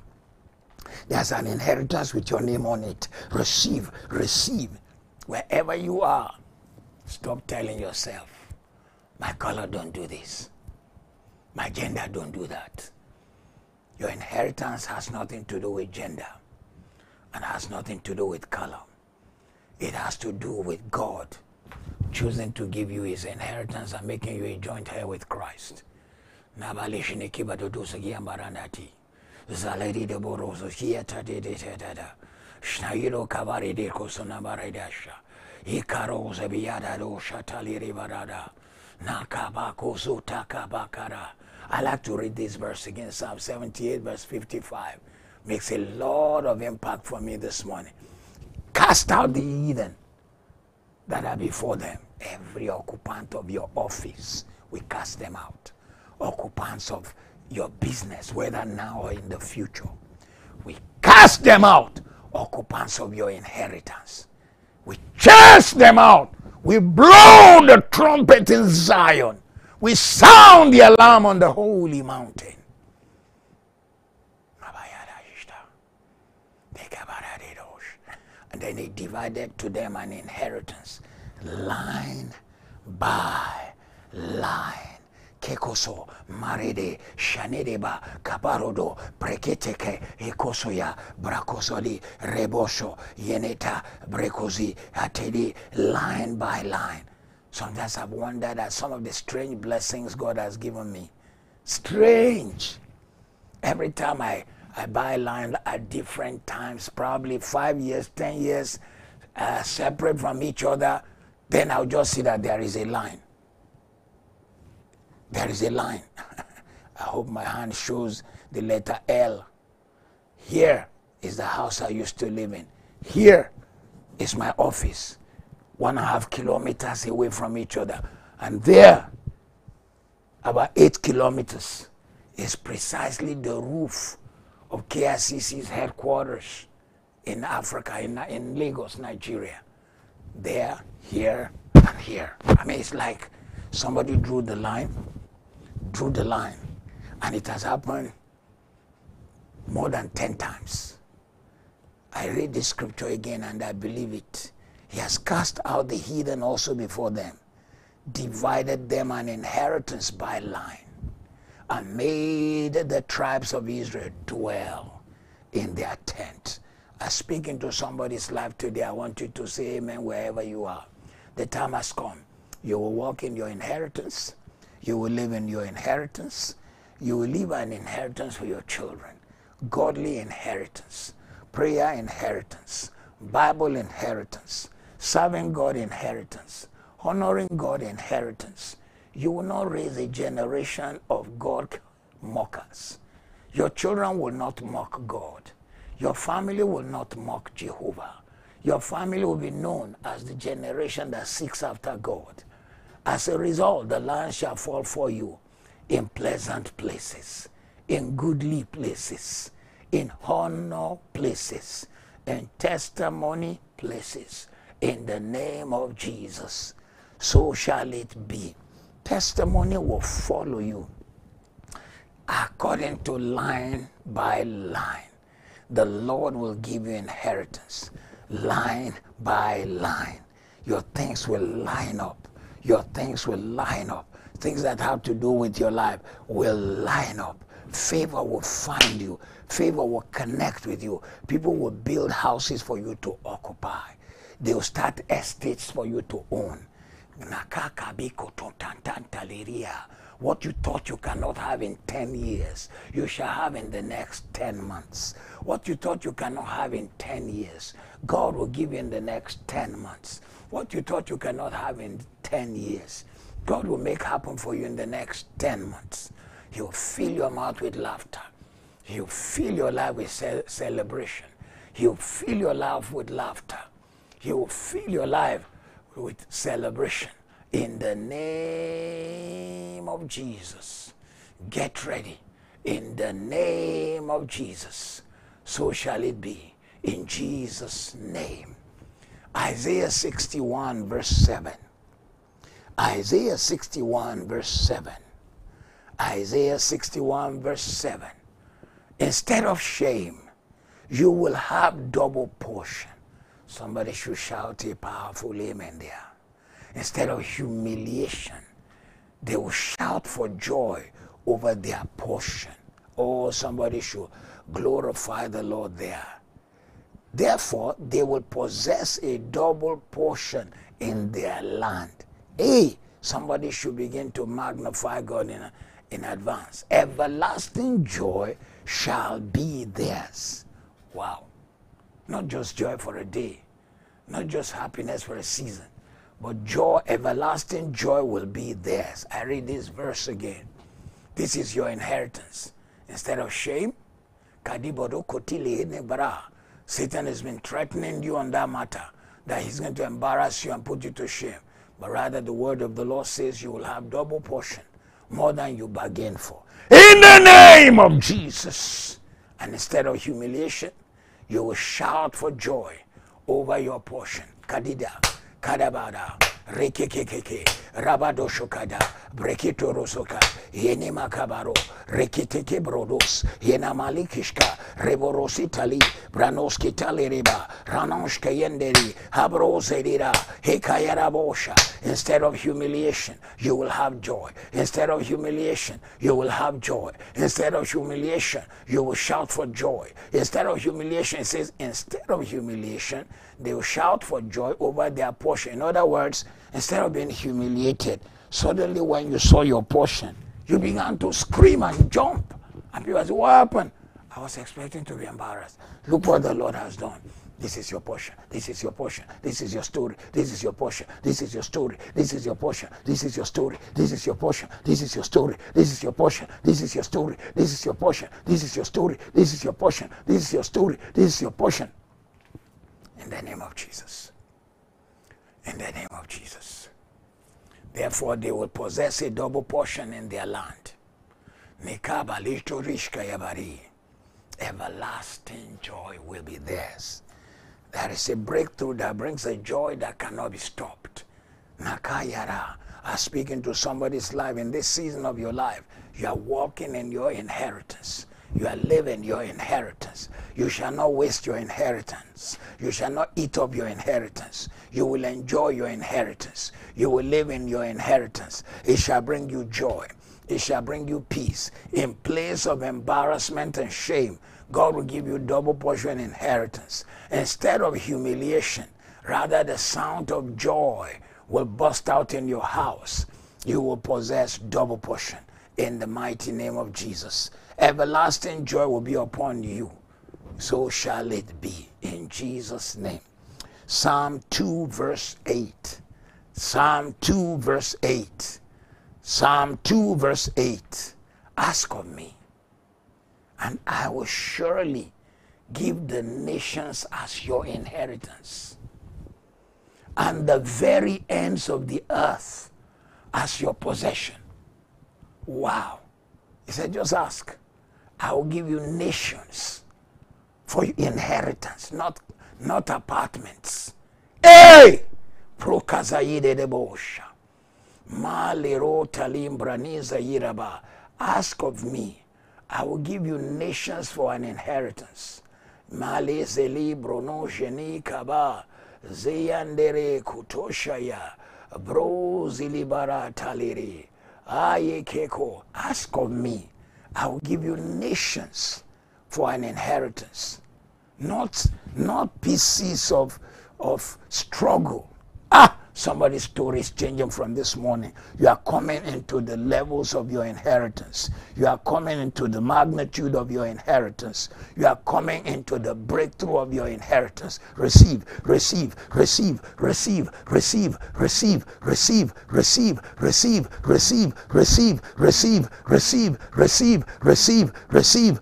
There's an inheritance with your name on it. Receive, receive. Wherever you are, stop telling yourself, My color don't do this. My gender don't do that. Your inheritance has nothing to do with gender and has nothing to do with color. It has to do with God choosing to give you his inheritance and making you a joint heir with Christ. I like to read this verse again, Psalm 78, verse 55. Makes a lot of impact for me this morning. Cast out the heathen that are before them. Every occupant of your office, we cast them out. Occupants of your business, whether now or in the future, we cast them out. Occupants of your inheritance, we chase them out. We blow the trumpet in Zion. We sound the alarm on the holy mountain. And then he divided to them an inheritance, line by line. Kekoso marede shanedeba kabarodo preketeke ekosoya brakosoli rebosho yeneta brekosi atedi, line by line. Sometimes I've wondered at some of the strange blessings God has given me. Strange. Every time I buy land at different times, probably 5 years, 10 years, separate from each other, then I'll just see that there is a line. There is a line. I hope my hand shows the letter L. Here is the house I used to live in. Here is my office, 1.5 kilometers away from each other. And there, about 8 kilometers, is precisely the roof of KICC's headquarters in Africa, in Lagos, Nigeria. There, here, and here. I mean, it's like somebody drew the line, and it has happened more than 10 times. I read the scripture again and I believe it. He has cast out the heathen also before them, divided them an inheritance by line, and made the tribes of Israel dwell in their tent. I speak into somebody's life today. I want you to say amen wherever you are. The time has come. You will walk in your inheritance. You will live in your inheritance. You will leave an inheritance for your children. Godly inheritance, prayer inheritance, Bible inheritance, serving God inheritance, honoring God inheritance. You will not raise a generation of God mockers. Your children will not mock God. Your family will not mock Jehovah. Your family will be known as the generation that seeks after God. As a result, the lion shall fall for you in pleasant places, in goodly places, in honor places, in testimony places, in the name of Jesus. So shall it be. Testimony will follow you according to line by line. The Lord will give you inheritance, line by line. Your things will line up. Your things will line up. Things that have to do with your life will line up. Favor will find you. Favor will connect with you. People will build houses for you to occupy. They will start estates for you to own. What you thought you cannot have in 10 years, you shall have in the next 10 months. What you thought you cannot have in 10 years, God will give you in the next 10 months. What you thought you cannot have in 10 years, God will make happen for you in the next 10 months. He will fill your mouth with laughter. He will fill your life with celebration. He will fill your life with laughter. He will fill your life with celebration. In the name of Jesus, get ready. In the name of Jesus, so shall it be. In Jesus' name. Isaiah 61 verse 7. Isaiah 61 verse 7. Isaiah 61 verse 7. Instead of shame, you will have double portion. Somebody should shout a powerful amen there. Instead of humiliation, They will shout for joy over their portion. Oh, somebody should glorify the Lord there. Therefore, they will possess a double portion in their land. Hey, somebody should begin to magnify God in advance. Everlasting joy shall be theirs. Wow. Not just joy for a day, not just happiness for a season, but joy, everlasting joy will be theirs. I read this verse again. This is your inheritance. Instead of shame, Satan has been threatening you on that matter, that he's going to embarrass you and put you to shame. But rather the word of the Lord says you will have double portion, more than you bargained for. In the name of Jesus. And instead of humiliation, you will shout for joy over your portion. Kadida, kadabada, rekekekeke, rabadoshokada, brekitorosoka, yenimakabaro, rekiteke brodos, yenamalikishka, reborositali, branoskitaliriba, ranoshka yenderi, habroserira, hekayarabosha. Instead of humiliation, you will have joy. Instead of humiliation, you will have joy. Instead of humiliation, you will shout for joy. Instead of humiliation, it says, instead of humiliation, they will shout for joy over their portion. In other words, instead of being humiliated, suddenly when you saw your portion, you began to scream and jump. And people say, what happened? I was expecting to be embarrassed. Look what the Lord has done. This is your portion. This is your portion. This is your story. This is your portion. This is your story. This is your portion. This is your story. This is your portion. This is your story. This is your portion. This is your story. This is your portion. This is your story. This is your portion. This is your story. This is your portion. In the name of Jesus. In the name of Jesus. Therefore, they will possess a double portion in their land. Everlasting joy will be theirs. There is a breakthrough that brings a joy that cannot be stopped. Nakayara. I'm speaking to somebody's life in this season of your life. You are walking in your inheritance. You are living your inheritance. You shall not waste your inheritance. You shall not eat up your inheritance. You will enjoy your inheritance. You will live in your inheritance. It shall bring you joy. It shall bring you peace. In place of embarrassment and shame, God will give you double portion inheritance. Instead of humiliation, rather the sound of joy will burst out in your house. You will possess double portion in the mighty name of Jesus. Everlasting joy will be upon you. So shall it be in Jesus' name. Psalm 2 verse 8. Psalm 2 verse 8. Psalm 2 verse 8. Ask of me, and I will surely give the nations as your inheritance, and the very ends of the earth as your possession. Wow. He said, just ask. I will give you nations for your inheritance, not apartments. Hey! Prokazayide de Bosha. Ask of me, I will give you nations for an inheritance. Ask of me, I will give you nations for an inheritance. Not pieces of struggle. Ah! Somebody's story is changing from this morning. You are coming into the levels of your inheritance. You are coming into the magnitude of your inheritance. You are coming into the breakthrough of your inheritance. Receive, receive, receive, receive, receive, receive, receive, receive, receive, receive, receive, receive, receive, receive, receive, receive, receive,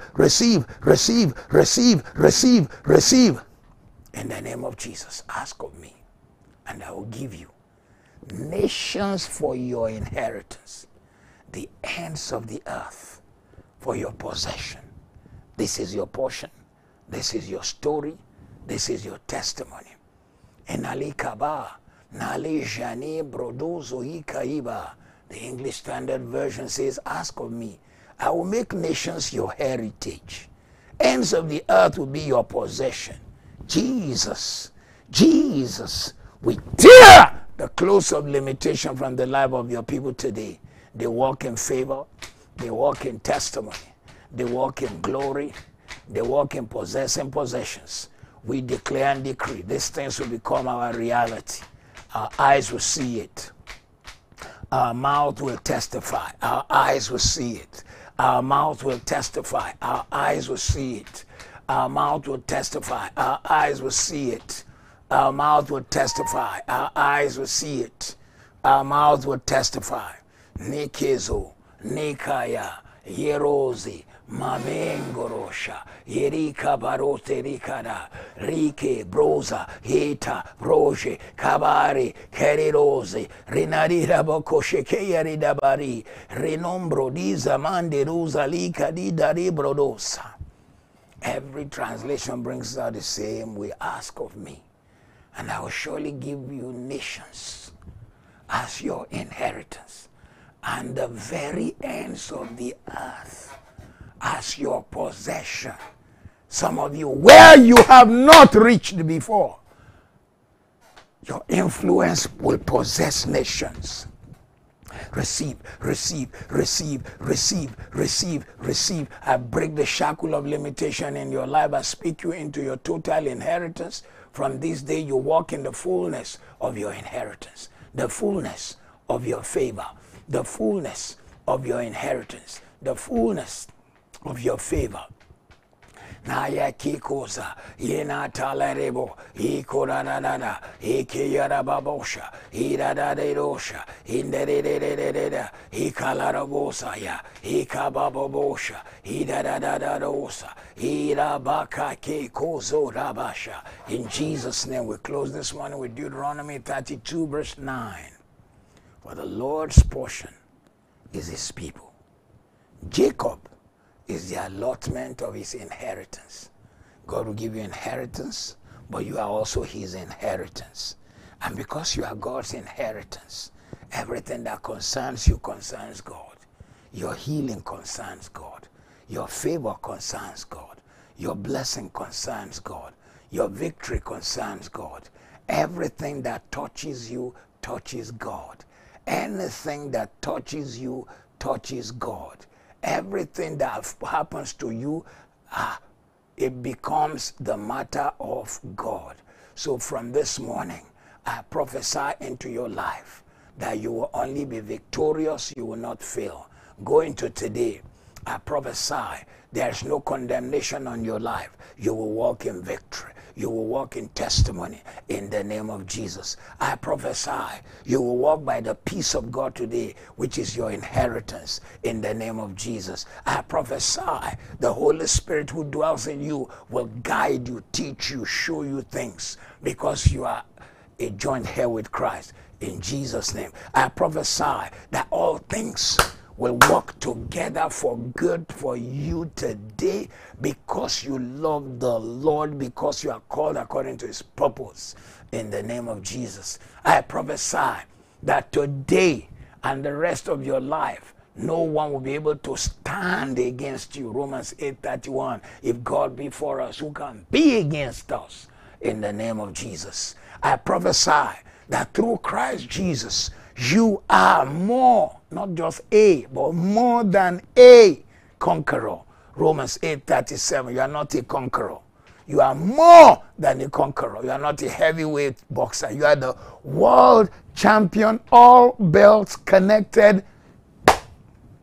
receive, receive, receive, receive. In the name of Jesus, ask of me, and I will give you nations for your inheritance, the ends of the earth for your possession. This is your portion. This is your story. This is your testimony. The English Standard Version says, ask of me, I will make nations your heritage. Ends of the earth will be your possession. Jesus, Jesus, we tear the clothes of limitation from the life of your people today. They walk in favor. They walk in testimony. They walk in glory. They walk in possessing possessions. We declare and decree. These things will become our reality. Our eyes will see it. Our mouth will testify. Our eyes will see it. Our mouth will testify. Our eyes will see it. Our mouth will testify. Our eyes will see it. Our mouth will testify. Our eyes will see it. Our mouth will testify. Nikezo, Nikaya, Yerozi, Mamengorosha, Yerika Barote Rikada, Rike, Broza, Heta, Roje, Kabari, Kerirose, Rinarira Bokoshe, Keyaridabari, Renombro, Diza, Manderuza, Lika, Didari, Brodosa. Every translation brings out the same, "We ask of me, and I will surely give you nations as your inheritance, and the very ends of the earth as your possession." Some of you, where you have not reached before, your influence will possess nations. Receive, receive, receive, receive, receive, receive. I break the shackle of limitation in your life. I speak you into your total inheritance. From this day, you walk in the fullness of your inheritance, the fullness of your favor, the fullness of your inheritance, the fullness of your favor. Naya Kikosa, Yena Talarebo, Ikoranana, Ikeyarababosha, Iradadosha, Indereda, Ikalarabosaya, Ikababosha, Idadadadosa, Irabaka Kekozo Rabasha. In Jesus' name, we close this morning with Deuteronomy 32, verse 9. For the Lord's portion is his people, Jacob is the allotment of his inheritance. God will give you inheritance, but you are also his inheritance. And because you are God's inheritance, everything that concerns you concerns God. Your healing concerns God. Your favor concerns God. Your blessing concerns God. Your victory concerns God. Everything that touches you touches God. Anything that touches you touches God. Everything that happens to you, it becomes the matter of God. So from this morning, I prophesy into your life that you will only be victorious, you will not fail. Go into today, I prophesy there's no condemnation on your life. You will walk in victory. You will walk in testimony in the name of Jesus. I prophesy you will walk by the peace of God today, which is your inheritance in the name of Jesus. I prophesy the Holy Spirit who dwells in you will guide you, teach you, show you things because you are a joint heir with Christ in Jesus' name. I prophesy that all things will work together for good for you today because you love the Lord, because you are called according to his purpose in the name of Jesus. I prophesy that today and the rest of your life, no one will be able to stand against you. Romans 8:31, if God be for us, who can be against us in the name of Jesus? I prophesy that through Christ Jesus, you are more, not just a, but more than a conqueror. Romans 8:37, you are not a conqueror. You are more than a conqueror. You are not a heavyweight boxer. You are the world champion, all belts connected,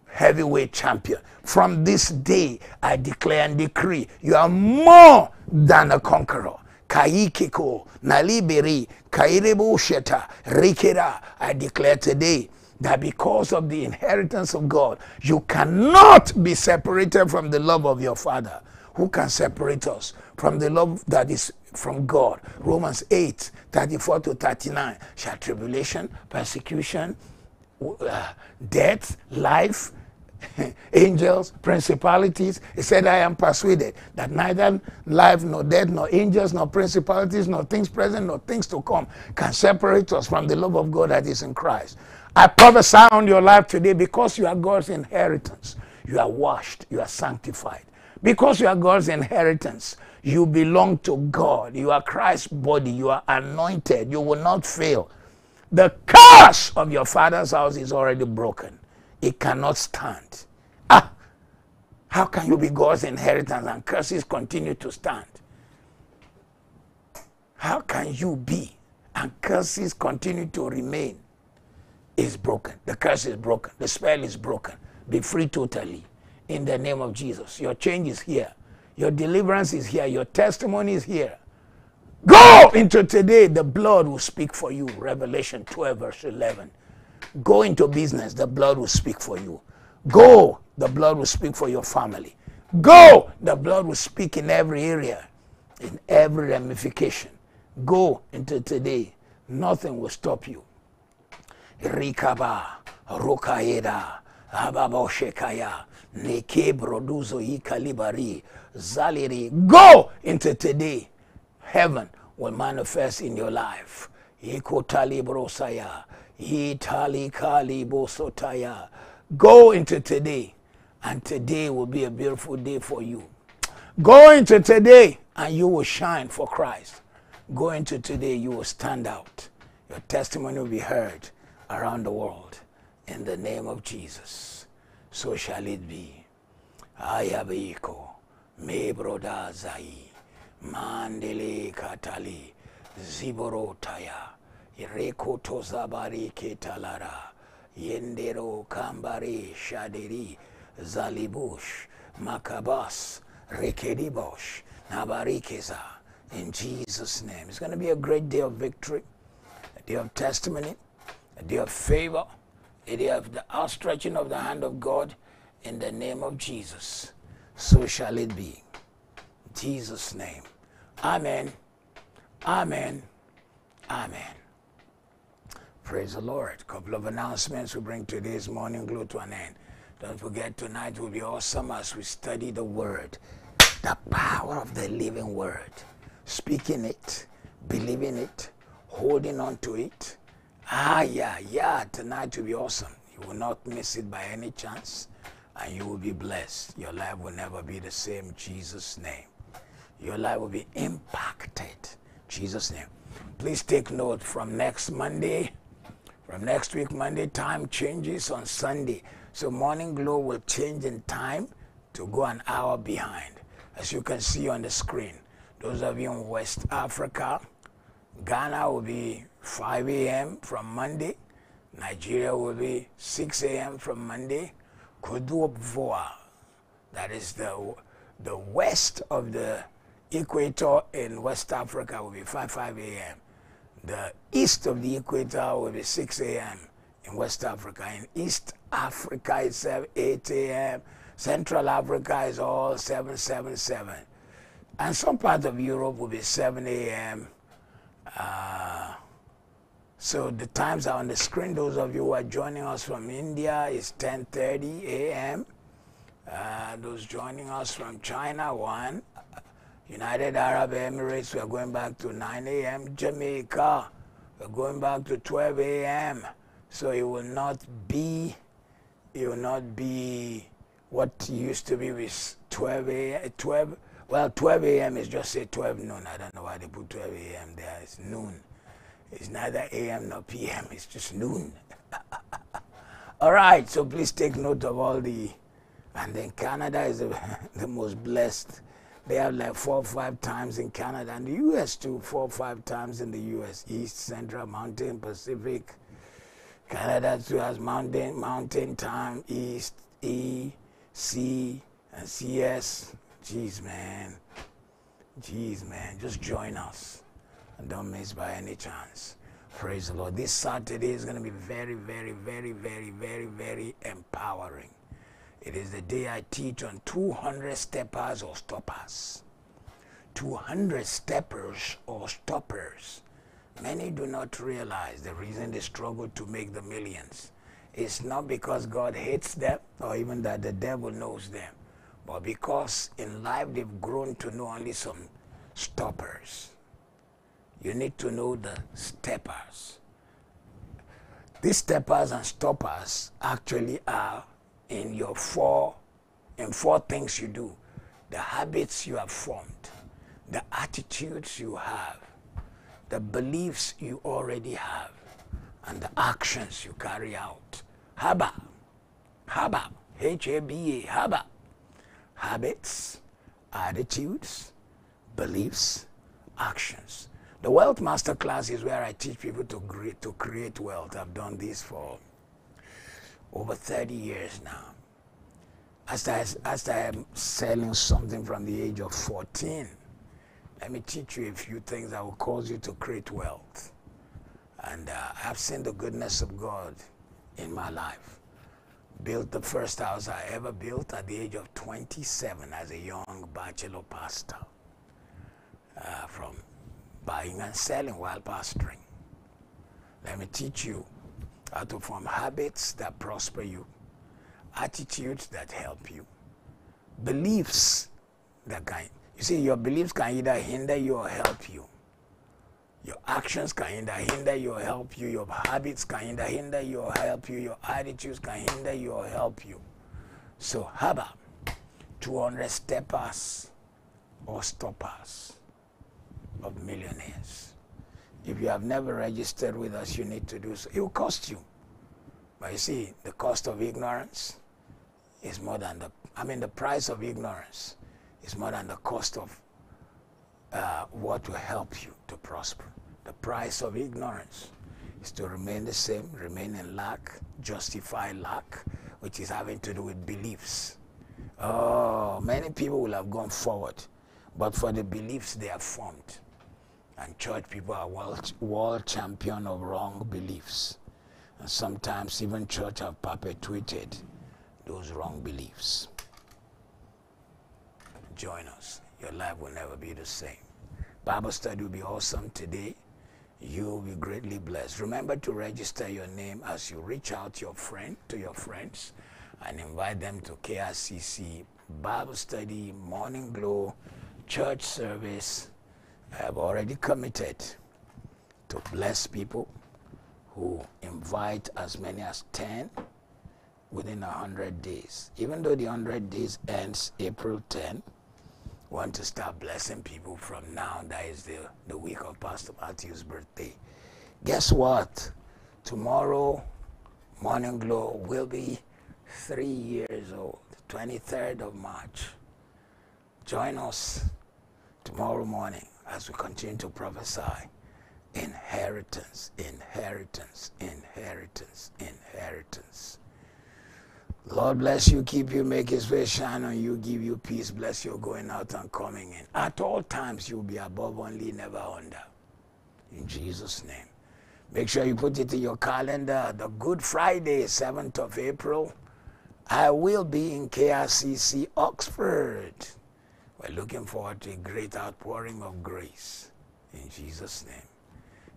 heavyweight champion. From this day, I declare and decree, you are more than a conqueror. Kaikiko, Naliberi, Kairebo Sheta, Rikera. I declare today that because of the inheritance of God, you cannot be separated from the love of your Father. Who can separate us from the love that is from God? Romans 8:34 to 39. Shall tribulation, persecution, death, life, angels, principalities. He said, I am persuaded that neither life, nor death, nor angels, nor principalities, nor things present, nor things to come can separate us from the love of God that is in Christ. I prophesy on your life today because you are God's inheritance. You are washed. You are sanctified. Because you are God's inheritance, you belong to God. You are Christ's body. You are anointed. You will not fail. The curse of your father's house is already broken. it cannot stand. Ah, how can you be God's inheritance and curses continue to stand? How can you be and curses continue to remain? It's broken. The curse is broken. The spell is broken. Be free totally in the name of Jesus. Your change is here. Your deliverance is here. Your testimony is here. Go into today. The blood will speak for you. Revelation 12 verse 11. Go into business. The blood will speak for you. Go. The blood will speak for your family. Go. The blood will speak in every area, in every ramification. Go into today. Nothing will stop you. Rikaba, Rokaeda, Ababoshekaya, Neke Broduzo Ikalibari, Zaliri. Go into today. Heaven will manifest in your life. Ikotali brosaya, Itali kali bosotaya. Go into today, and today will be a beautiful day for you. Go into today, and you will shine for Christ. Go into today, you will stand out. Your testimony will be heard around the world. In the name of Jesus, so shall it be. Ayabeiko, mebroda zai, mandele katali, ziborotaya, ireko tozabari ketalara, yendero kambari shaderi, zalibush, makabas, rekedibosh, nabarikeza. In Jesus' name. It's going to be a great day of victory, a day of testimony, a day of favor, a day of the outstretching of the hand of God in the name of Jesus. So shall it be. In Jesus' name. Amen. Amen. Amen. Praise the Lord. A couple of announcements will bring today's Morning Glow to an end. Don't forget, tonight will be awesome as we study the Word, the power of the living Word, speaking it, believing it, holding on to it. Ah, yeah, yeah, tonight will be awesome. You will not miss it by any chance, and you will be blessed. Your life will never be the same, in Jesus' name. Your life will be impacted, in Jesus' name. Please take note, from next week Monday, time changes on Sunday. So Morning Glow will change in time to go an hour behind, as you can see on the screen. Those of you in West Africa, Ghana will be 5 a.m. from Monday. Nigeria will be 6 a.m. from Monday. Cote d'Ivoire, that is the west of the equator in West Africa, will be 5 a.m. The east of the equator will be 6 a.m. in West Africa. In East Africa, it's 8 a.m. Central Africa is all 7. And some parts of Europe will be 7 a.m. So the times are on the screen. Those of you who are joining us from India is 10:30 a.m. Those joining us from China, 1. United Arab Emirates, we are going back to 9 a.m. Jamaica, we're going back to 12 a.m. So it will not be what used to be with 12 a.m. 12. Well, 12 a.m. is just say 12 noon. I don't know why they put 12 a.m. there. It's noon. It's neither a.m. nor p.m. It's just noon. All right. So please take note of all the. And then Canada is the most blessed. They have like 4 or 5 times in Canada, and the U.S. too. 4 or 5 times in the U.S. East, Central, Mountain, Pacific. Canada too has Mountain time, East, E, C, and CS. Jeez, man. Just join us. And don't miss by any chance. Praise the Lord. This Saturday is going to be very, very, very, very, very, very empowering. It is the day I teach on 200 steppers or stoppers. 200 steppers or stoppers. Many do not realize the reason they struggle to make the millions. It's not because God hates them or even that the devil knows them, but because in life they've grown to know only some stoppers. You need to know the steppers. These steppers and stoppers actually are in your four things you do. The habits you have formed, the attitudes you have, the beliefs you already have, and the actions you carry out. Haba, Habab, H-A-B-A, habab. Habits, attitudes, beliefs, actions. The Wealth Master class is where I teach people to create wealth. I've done this for over 30 years now. As I'm selling something from the age of 14, let me teach you a few things that will cause you to create wealth. And I've seen the goodness of God in my life. Built the first house I ever built at the age of 27 as a young bachelor pastor. From buying and selling while pastoring. Let me teach you how to form habits that prosper you, attitudes that help you, beliefs that can, you see, your beliefs can either hinder you or help you. Your actions can either hinder you or help you. Your habits can either hinder you or help you. Your attitudes can hinder you or help you. So, Haba, 200 steppers or stoppers of millionaires. If you have never registered with us, you need to do so. It will cost you. But you see, the cost of ignorance is more than the, the price of ignorance is more than the cost of what will help you to prosper. The price of ignorance is to remain the same, remain in lack, justify lack, which is having to do with beliefs. Oh, many people will have gone forward, but for the beliefs they have formed. And church people are world champion of wrong beliefs. And sometimes even church have perpetuated those wrong beliefs. Join us. Your life will never be the same. Bible study will be awesome today. You will be greatly blessed. Remember to register your name as you reach out to your friends and invite them to KICC Bible study, Morning Glow, church service. I have already committed to bless people who invite as many as 10 within 100 days. Even though the 100 days ends April 10, we want to start blessing people from now. That is the week of Pastor Matthew's birthday. Guess what? Tomorrow, Morning Glow will be 3 years old, 23rd of March. Join us tomorrow morning as we continue to prophesy. Inheritance, inheritance, inheritance, inheritance. Lord bless you, keep you, make his face shine on you, give you peace, bless your going out and coming in. At all times you'll be above only, never under. In Jesus' name. Make sure you put it in your calendar. The Good Friday, 7th of April. I will be in KICC, Oxford. We're looking forward to a great outpouring of grace. In Jesus' name.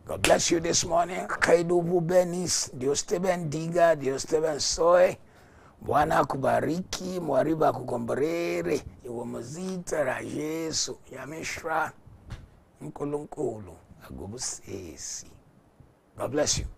God bless you this morning. Kaidu Bubenis, Dios te bendiga, Dios te bensoe. Bwana kubariki, mwariba kukomborere, iwo muzita ra Yesu, yamishra, mkulunkulu, agubusesi. God bless you.